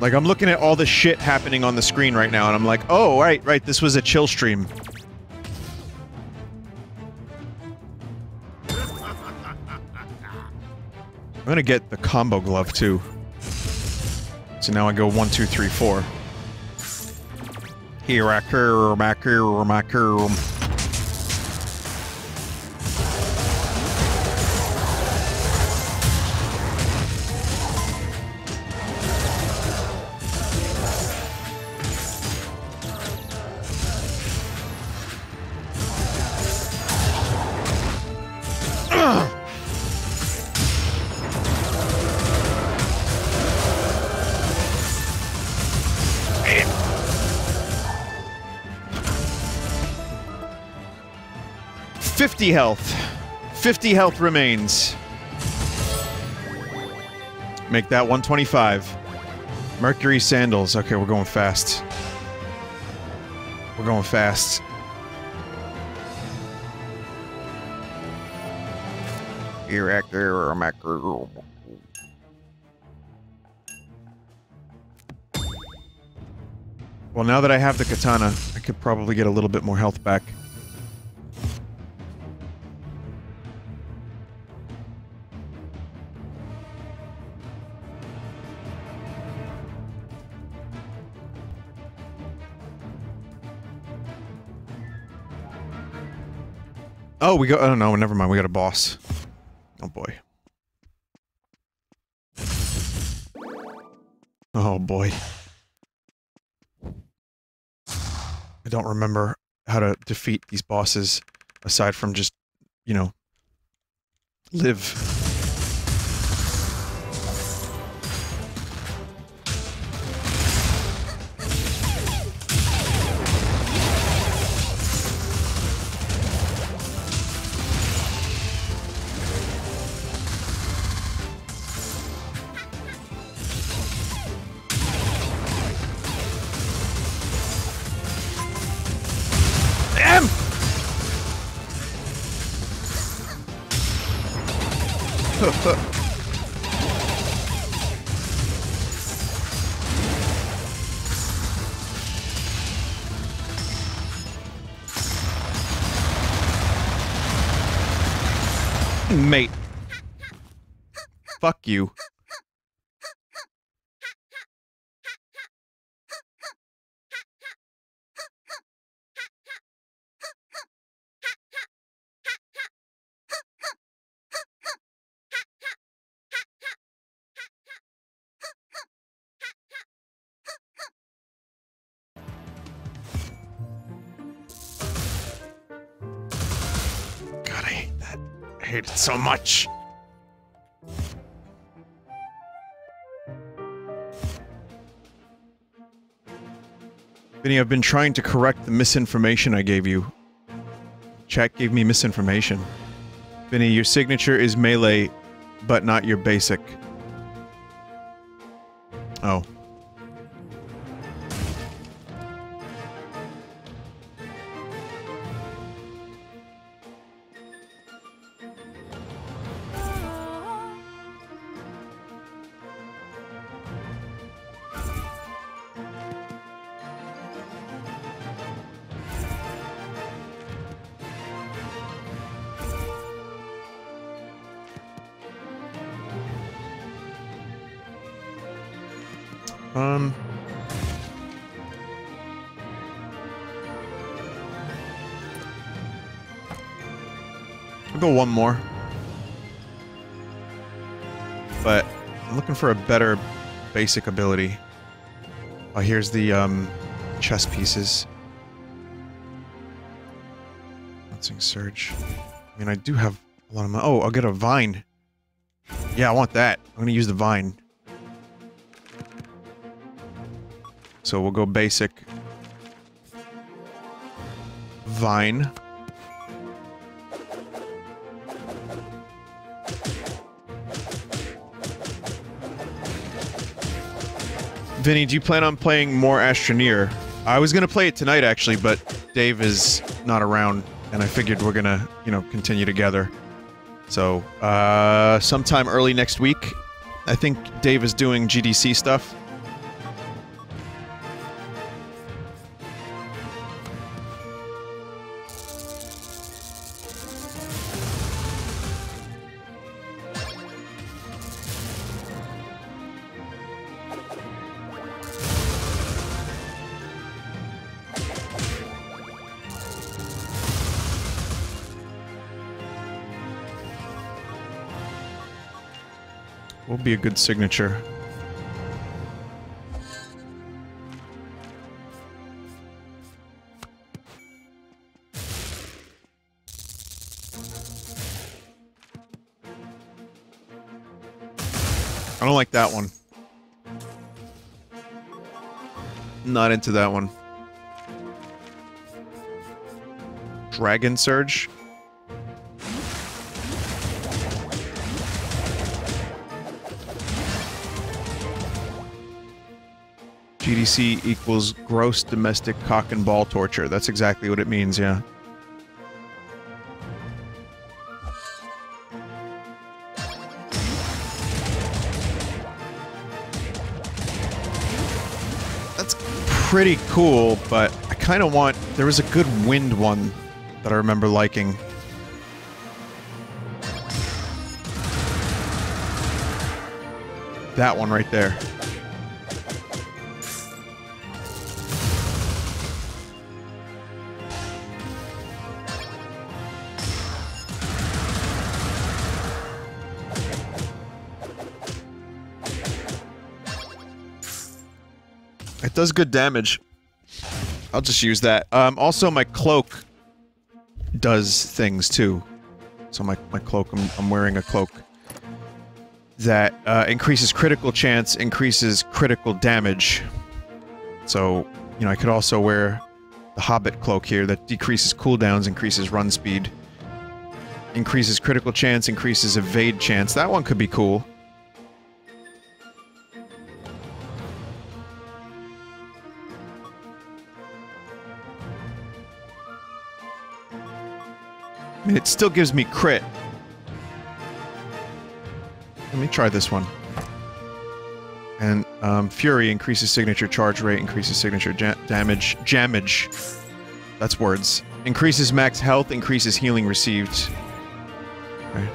Like, I'm looking at all the shit happening on the screen right now, and I'm like, oh, right, this was a chill stream. I'm gonna get the combo glove, too. So now I go 1, 2, 3, 4. Here I come, I come, I come. Health. 50 health remains. Make that 125. Mercury sandals. Okay, we're going fast. We're going fast. Well, now that I have the katana, I could probably get a little bit more health back. Oh, we go. Oh no, never mind. We got a boss. Oh boy. Oh boy. I don't remember how to defeat these bosses aside from just, you know, live. Mate. Fuck you. So much. Vinny, I've been trying to correct the misinformation I gave you. Chat gave me misinformation. Vinny, your signature is melee, but not your basic. Oh. I'll go one more. But I'm looking for a better basic ability. Oh, here's the chess pieces. Bouncing Surge. I mean, I do have a lot of money. Oh, I'll get a vine. Yeah, I want that. I'm gonna use the vine. So we'll go basic. Vine. Vinny, do you plan on playing more Astroneer? I was gonna play it tonight, actually, but Dave is not around, and I figured we're gonna, you know, continue together. So, sometime early next week, I think Dave is doing GDC stuff. Be a good signature. I don't like that one. Not into that one. Dragon Surge? GDC equals gross domestic cock and ball torture. That's exactly what it means, yeah. That's pretty cool, but I kind of want... There was a good wind one that I remember liking. That one right there. It does good damage. I'll just use that. Also my cloak does things too. So my cloak, I'm wearing a cloak that increases critical chance, increases critical damage. So, you know, I could also wear the Hobbit cloak here that decreases cooldowns, increases run speed, increases critical chance, increases evade chance. That one could be cool. I mean, it still gives me crit. Let me try this one. And, Fury increases signature charge rate, increases signature damage. Jammage. That's words. Increases max health, increases healing received. Okay.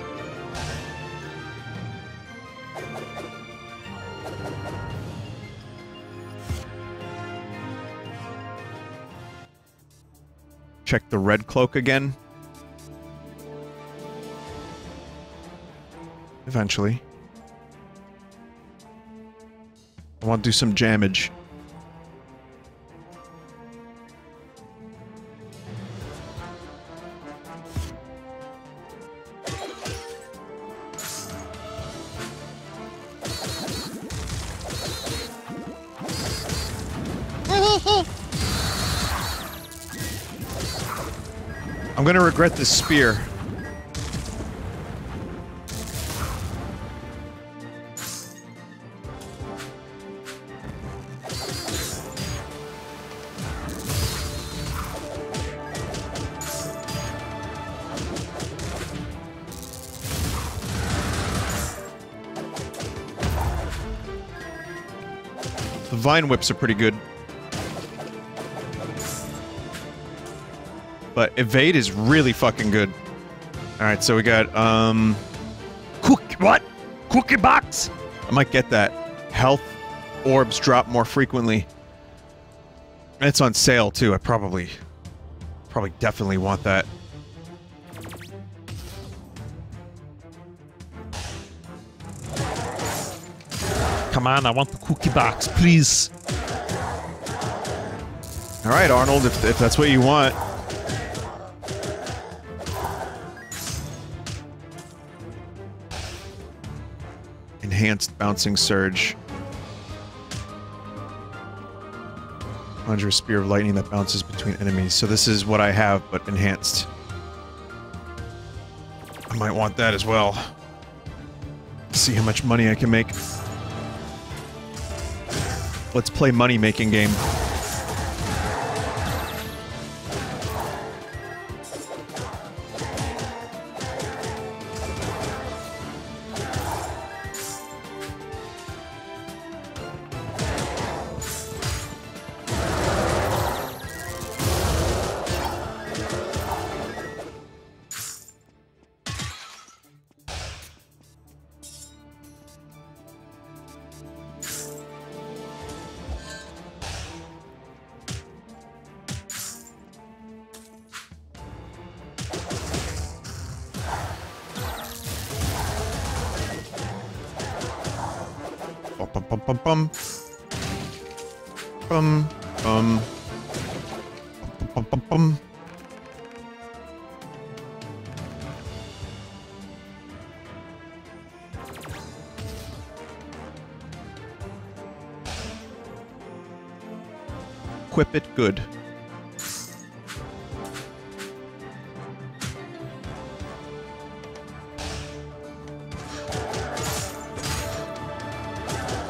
Check the red cloak again. Eventually. I want to do some damage. I'm gonna regret this spear. Vine whips are pretty good. But evade is really fucking good. Alright, so we got, what? Cookie box? I might get that. Health orbs drop more frequently. And it's on sale, too. I probably definitely want that. Come on, I want the cookie box, please. All right, Arnold, if that's what you want. Enhanced bouncing surge. Conjure a spear of lightning that bounces between enemies. So this is what I have, but enhanced. I might want that as well. See how much money I can make. Let's play money-making game. Equip it good.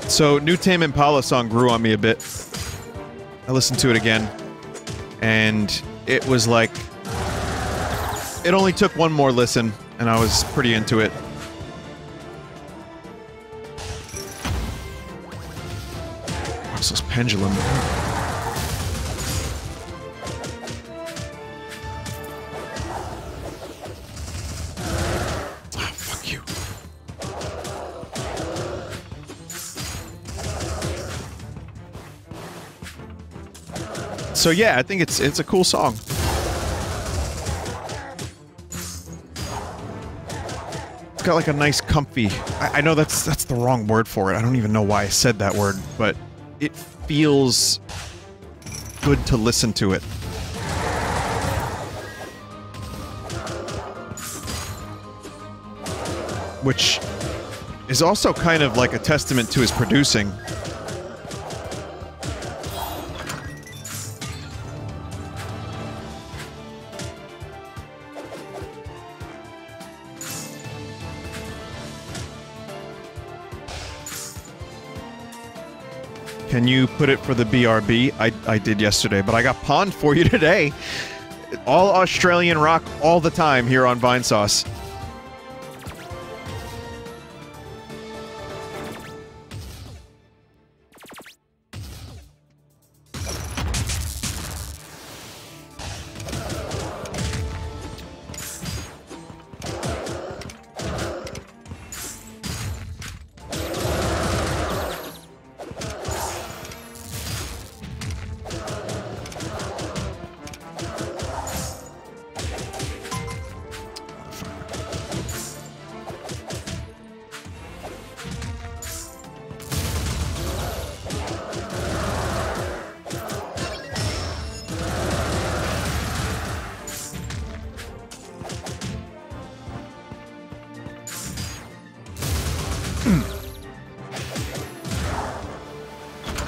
So, new Tame Impala song grew on me a bit. I listened to it again, and it was like... It only took one more listen, and I was pretty into it. What's this pendulum? So yeah, I think it's a cool song. It's got like a nice comfy... I know that's the wrong word for it. I don't even know why I said that word, but it feels good to listen to it. Which is also kind of like a testament to his producing. Can you put it for the BRB? I did yesterday, but I got pawned for you today. All Australian rock all the time here on Vinesauce.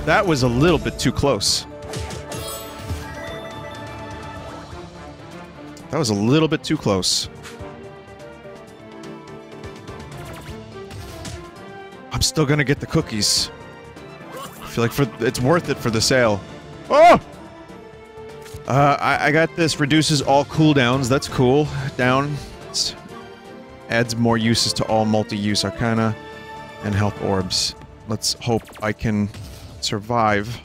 That was a little bit too close. That was a little bit too close. I'm still gonna get the cookies. I feel like it's worth it for the sale. Oh! I got this. Reduces all cooldowns. That's cool. Down. It's, adds more uses to all multi-use arcana and health orbs. Let's hope I can survive.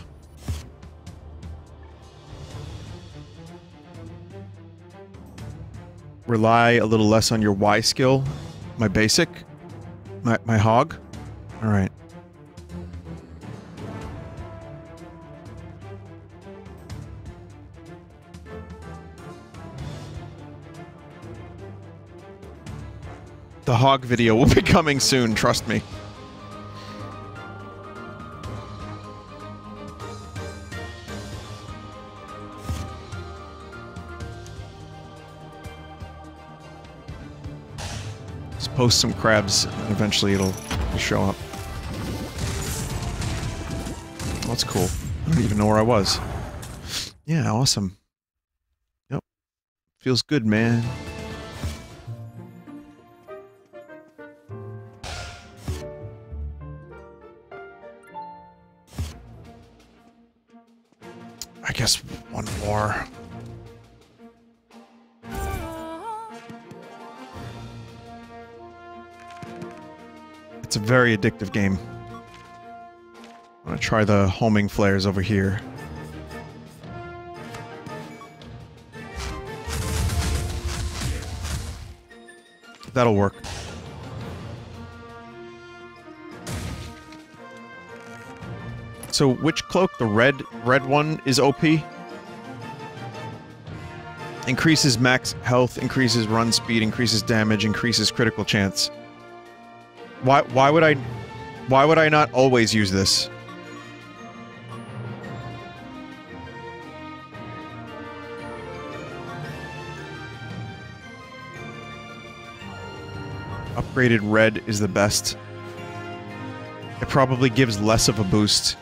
Rely a little less on your Y skill. My basic? My hog? Alright. The hog video will be coming soon, trust me. Post some crabs, and eventually it'll show up. Well, that's cool. I don't even know where I was. Yeah, awesome. Yep. Feels good, man. I guess one more. It's a very addictive game. I'm gonna try the homing flares over here. That'll work. So which cloak? The red one is OP? Increases max health, increases run speed, increases damage, increases critical chance. Why would I not always use this? Upgraded red is the best. It probably gives less of a boost.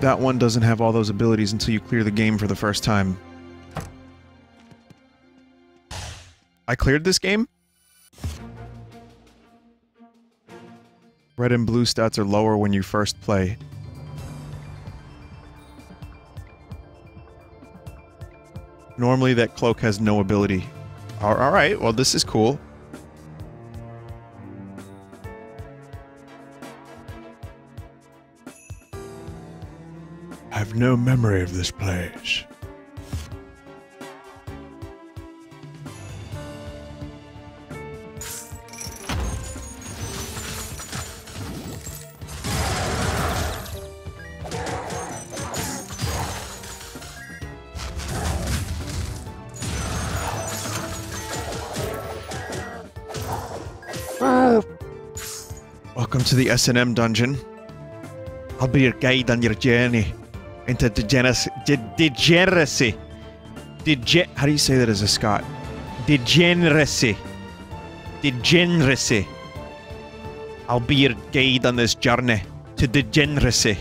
That one doesn't have all those abilities until you clear the game for the first time. I cleared this game? Red and blue stats are lower when you first play. Normally that cloak has no ability. Alright, well this is cool. I have no memory of this place. To the S&M dungeon. I'll be your guide on your journey into degeneracy. How do you say that as a Scot? Degeneracy. Degeneracy. I'll be your guide on this journey to degeneracy.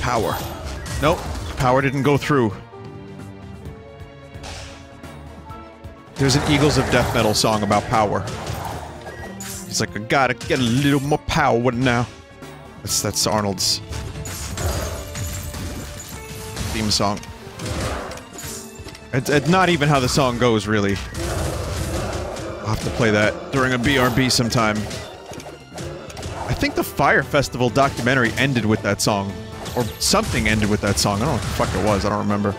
Power. Nope. Power didn't go through. There's an Eagles of Death Metal song about power. It's like, I gotta get a little more power now. That's Arnold's theme song. It's not even how the song goes, really. I'll have to play that during a BRB sometime. I think the Fire Festival documentary ended with that song. Or something ended with that song. I don't know what the fuck it was. I don't remember.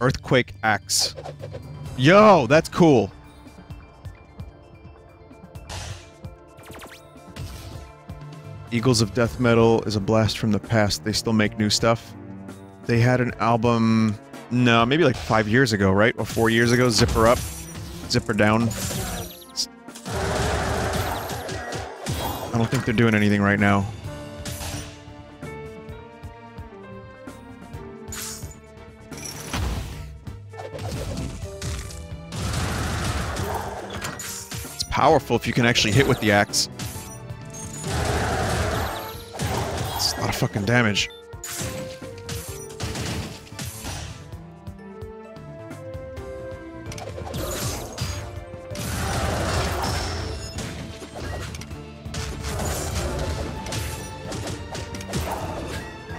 Earthquake Axe. Yo, that's cool. Eagles of Death Metal is a blast from the past. They still make new stuff. They had an album, no, maybe like 5 years ago, right? Or 4 years ago, Zipper Up, Zipper Down. I don't think they're doing anything right now. It's powerful if you can actually hit with the axe. It's a lot of fucking damage.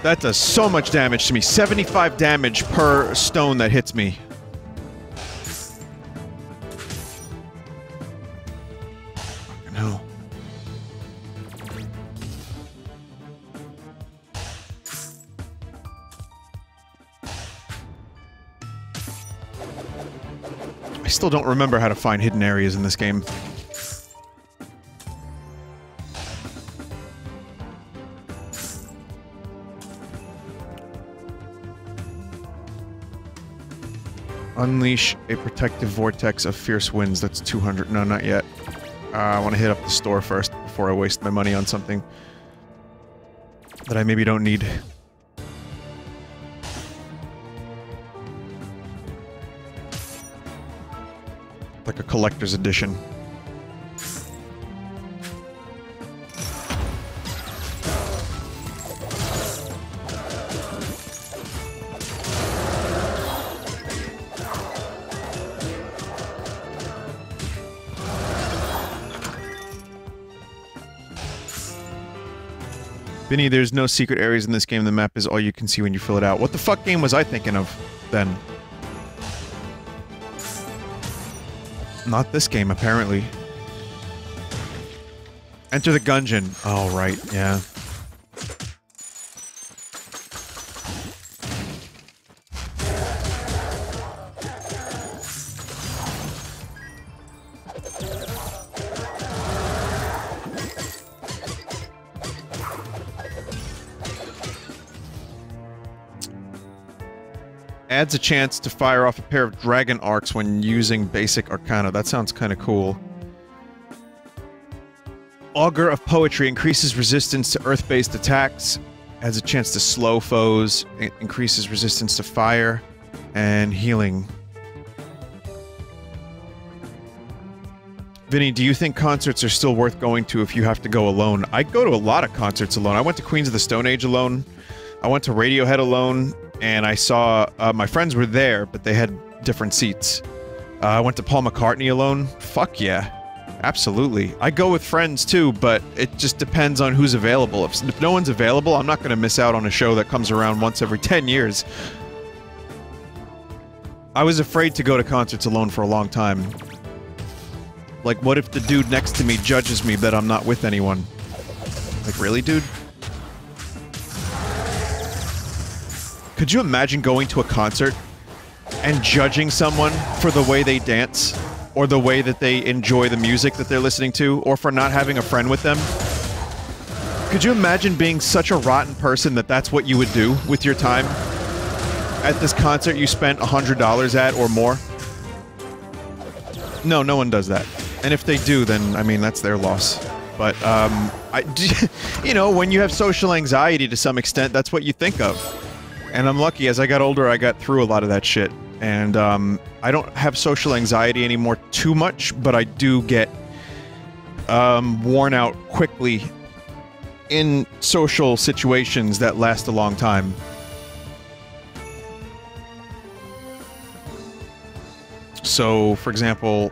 That does so much damage to me. 75 damage per stone that hits me. Fucking hell. I still don't remember how to find hidden areas in this game. Unleash a protective vortex of fierce winds. That's 200. No, not yet. I want to hit up the store first before I waste my money on something that I maybe don't need. Like a collector's edition. Vinny, there's no secret areas in this game. The map is all you can see when you fill it out. What the fuck game was I thinking of, then? Not this game, apparently. Enter the Gungeon. Oh, right, yeah. Adds a chance to fire off a pair of dragon arcs when using basic arcana. That sounds kind of cool. Augur of Poetry increases resistance to earth-based attacks. Adds a chance to slow foes. It increases resistance to fire and healing. Vinny, do you think concerts are still worth going to if you have to go alone? I go to a lot of concerts alone. I went to Queens of the Stone Age alone. I went to Radiohead alone. And I saw, my friends were there, but they had different seats. I went to Paul McCartney alone. Fuck yeah. Absolutely. I go with friends too, but it just depends on who's available. If no one's available, I'm not going to miss out on a show that comes around once every 10 years. I was afraid to go to concerts alone for a long time. Like, what if the dude next to me judges me that I'm not with anyone? Like, really, dude? Could you imagine going to a concert and judging someone for the way they dance? Or the way that they enjoy the music that they're listening to, or for not having a friend with them? Could you imagine being such a rotten person that that's what you would do with your time? At this concert you spent $100 at, or more? No, no one does that. And if they do, then, I mean, that's their loss. But, you know, when you have social anxiety to some extent, that's what you think of. And I'm lucky, as I got older, I got through a lot of that shit. And, I don't have social anxiety anymore too much, but I do get, worn out quickly in social situations that last a long time. So, for example,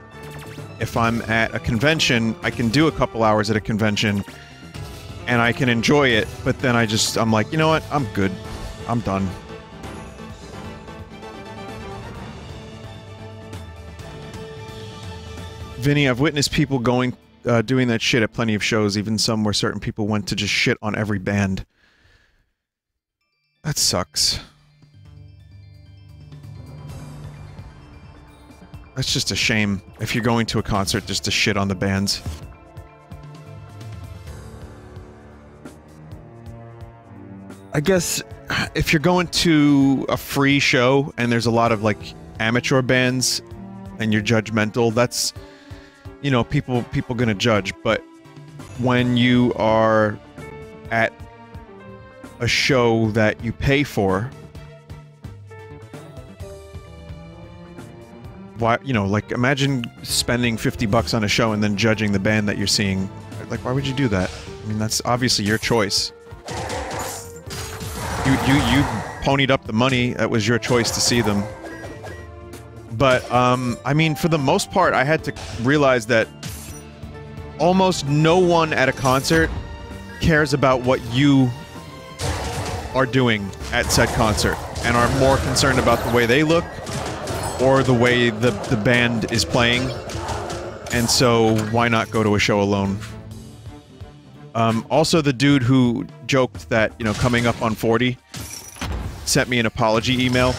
if I'm at a convention, I can do a couple hours at a convention, and I can enjoy it, but then I'm like, you know what, I'm good. I'm done. Vinny, I've witnessed people going, doing that shit at plenty of shows, even some where certain people went to just shit on every band. That sucks. That's just a shame, if you're going to a concert just to shit on the bands. I guess, if you're going to a free show, and there's a lot of, like, amateur bands, and you're judgmental, that's... You know, people gonna judge, but when you are at a show that you pay for, why, you know, like, imagine spending $50 on a show and then judging the band that you're seeing. Like, why would you do that? I mean, that's obviously your choice. You ponied up the money, that was your choice to see them. But, I mean, for the most part, I had to realize that almost no one at a concert cares about what you are doing at said concert, and are more concerned about the way they look, or the way the band is playing, and so why not go to a show alone? Also, the dude who joked that, you know, coming up on 40 sent me an apology email.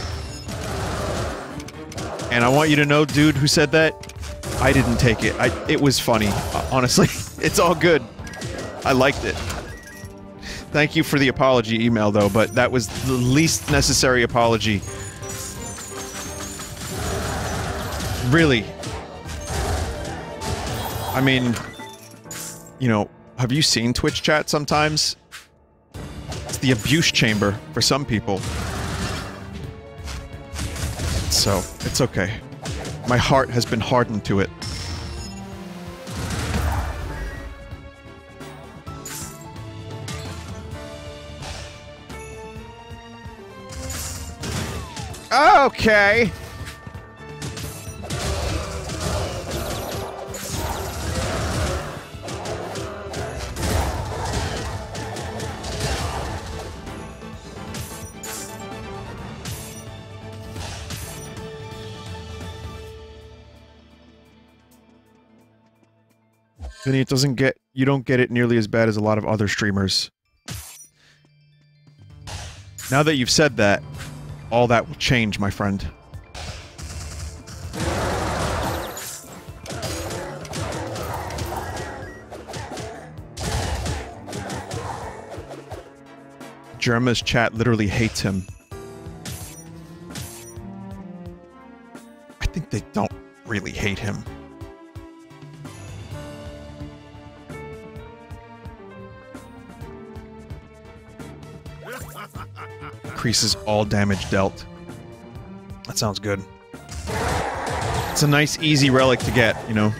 And I want you to know, dude who said that, I didn't take it. It was funny. Honestly, it's all good. I liked it. Thank you for the apology email, though, but that was the least necessary apology. Really. I mean, you know, have you seen Twitch chat sometimes? It's the abuse chamber for some people. So, it's okay. My heart has been hardened to it. Okay! Vinny, it doesn't get... You don't get it nearly as bad as a lot of other streamers. Now that you've said that, all that will change, my friend. Germa's chat literally hates him. I think they don't really hate him. Increases all damage dealt. That sounds good. It's a nice, easy relic to get, you know?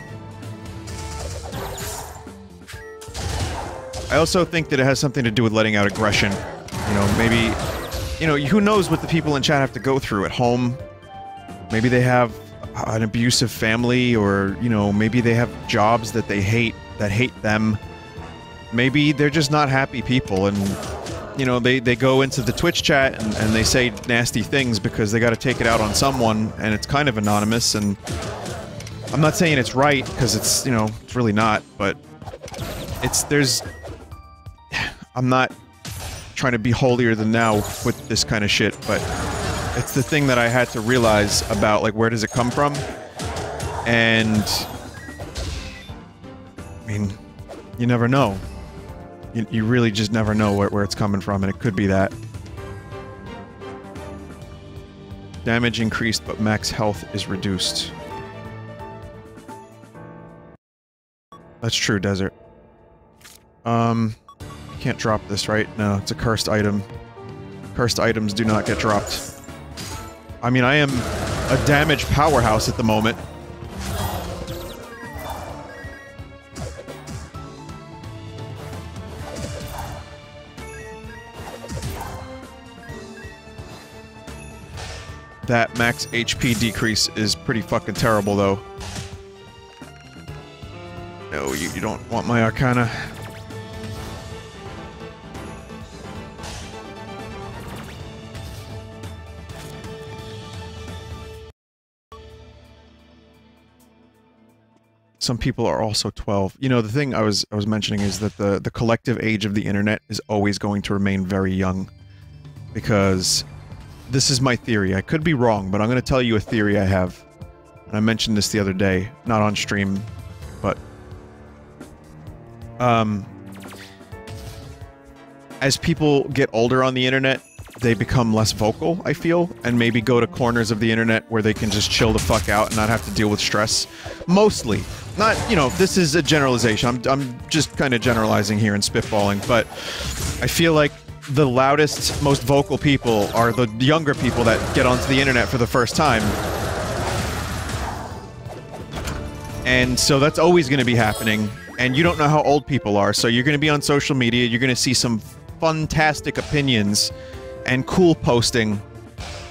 I also think that it has something to do with letting out aggression. You know, maybe... You know, who knows what the people in chat have to go through at home? Maybe they have an abusive family, or, you know, maybe they have jobs that they hate, that hate them. Maybe they're just not happy people, and, you know, they go into the Twitch chat and they say nasty things because they gotta take it out on someone, and it's kind of anonymous, and I'm not saying it's right, because it's, you know, it's really not, but it's, there's... I'm not trying to be holier than now with this kind of shit, but it's the thing that I had to realize about, like, where does it come from? And... I mean, you never know. You really just never know where it's coming from, and it could be that. Damage increased, but max health is reduced. That's true, Desert. Can't drop this, right? No, it's a cursed item. Cursed items do not get dropped. I mean, I am a damage powerhouse at the moment. That max HP decrease is pretty fucking terrible, though. No, you don't want my Arcana. Some people are also 12. You know, the thing I was mentioning is that the collective age of the internet is always going to remain very young. Because this is my theory. I could be wrong, but I'm going to tell you a theory I have. And I mentioned this the other day, not on stream, but... as people get older on the internet, they become less vocal, I feel, and maybe go to corners of the internet where they can just chill the fuck out and not have to deal with stress. Mostly. Not, you know, this is a generalization. I'm just kind of generalizing here and spitballing, but I feel like the loudest, most vocal people are the younger people that get onto the internet for the first time. And so that's always going to be happening. And you don't know how old people are, so you're going to be on social media, you're going to see some fantastic opinions and cool posting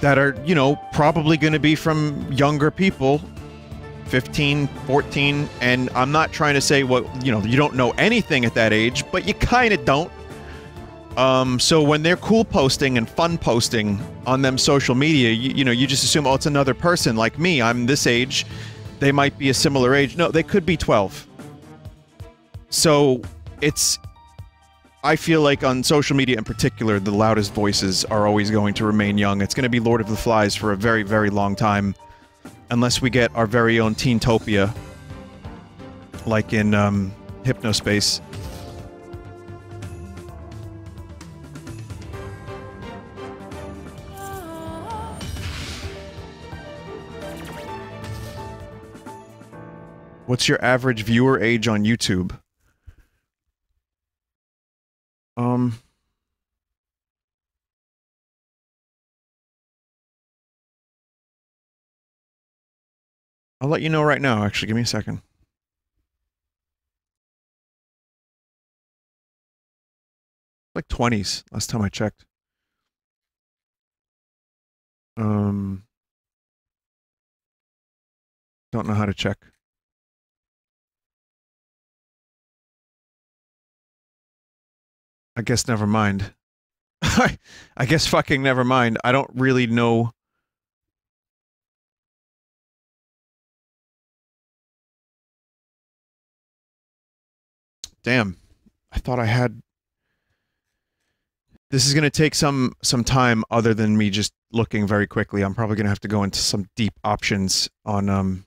that are, you know, probably going to be from younger people, 15, 14, and I'm not trying to say what, you know, you don't know anything at that age, but you kind of don't. So when they're cool posting and fun posting on them social media, you know, you just assume, oh, it's another person like me, I'm this age, they might be a similar age. No, they could be 12. So, it's... I feel like on social media in particular, the loudest voices are always going to remain young. It's going to be Lord of the Flies for a very, very long time. Unless we get our very own Teentopia. Like in, Hypnospace. What's your average viewer age on YouTube? I'll let you know right now, actually. Give me a second. Like 20s, last time I checked. Don't know how to check. I guess never mind. I guess fucking never mind. I don't really know. Damn. I thought I had... This is going to take some time other than me just looking very quickly. I'm probably going to have to go into some deep options on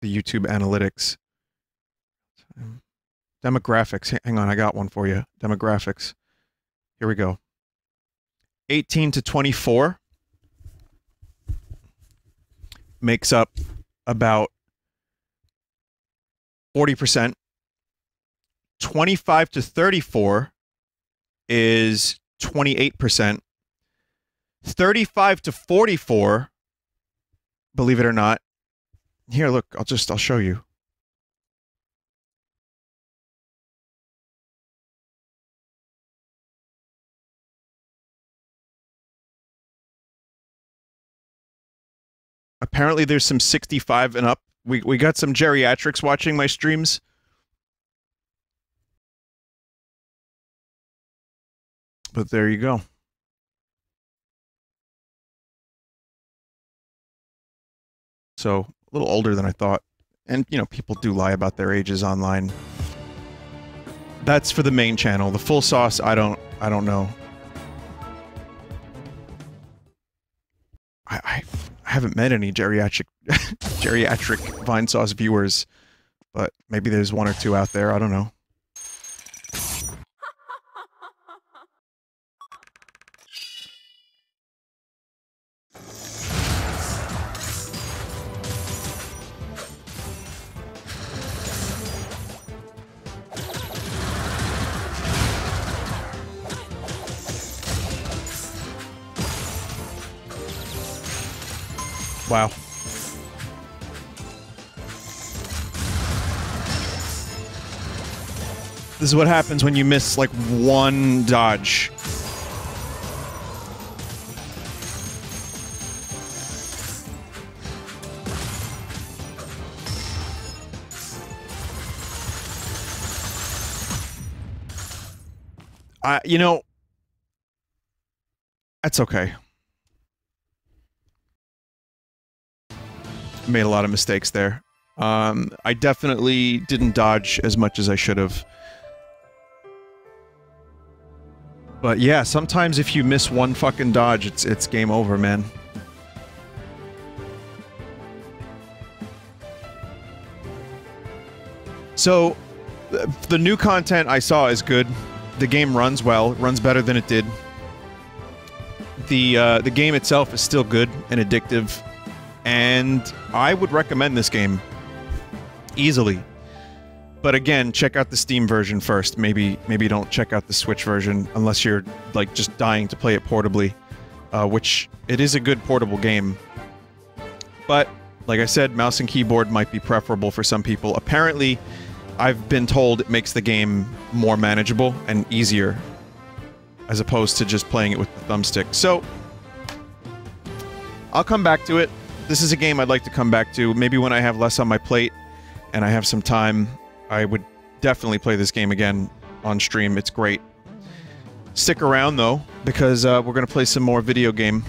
the YouTube analytics. Demographics. Hang on, I got one for you. Demographics. Here we go. 18 to 24 makes up about 40%. 25 to 34 is 28%. 35 to 44, believe it or not. Here, look, I'll show you. Apparently there's some 65 and up. We got some geriatrics watching my streams. But there you go. So, a little older than I thought. And, you know, people do lie about their ages online. That's for the main channel. The Full Sauce, I don't know. I haven't met any geriatric Vinesauce viewers, but maybe there's one or two out there, I don't know. Wow. This is what happens when you miss, like, one dodge. You know... That's okay. Made a lot of mistakes there. I definitely didn't dodge as much as I should have. But yeah, sometimes if you miss one fucking dodge, it's game over, man. So, the new content I saw is good. The game runs well, runs better than it did. The game itself is still good and addictive. And I would recommend this game easily, but again, check out the Steam version first. Maybe don't check out the Switch version unless you're like just dying to play it portably, which it is a good portable game. But like I said, mouse and keyboard might be preferable for some people. Apparently, I've been told it makes the game more manageable and easier as opposed to just playing it with the thumbstick. So I'll come back to it. This is a game I'd like to come back to. Maybe when I have less on my plate and I have some time, I would definitely play this game again on stream. It's great. Stick around, though, because we're going to play some more video game.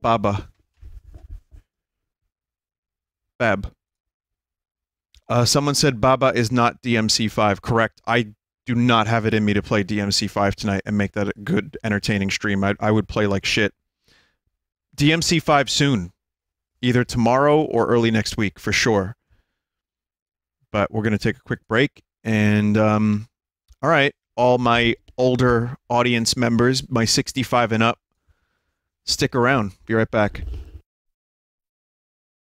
Baba. Bab. Someone said Baba is not DMC5. Correct. I do not have it in me to play DMC5 tonight and make that a good, entertaining stream. I would play like shit. DMC5 soon, either tomorrow or early next week for sure. But we're going to take a quick break and, all right, all my older audience members, my 65 and up, stick around. Be right back.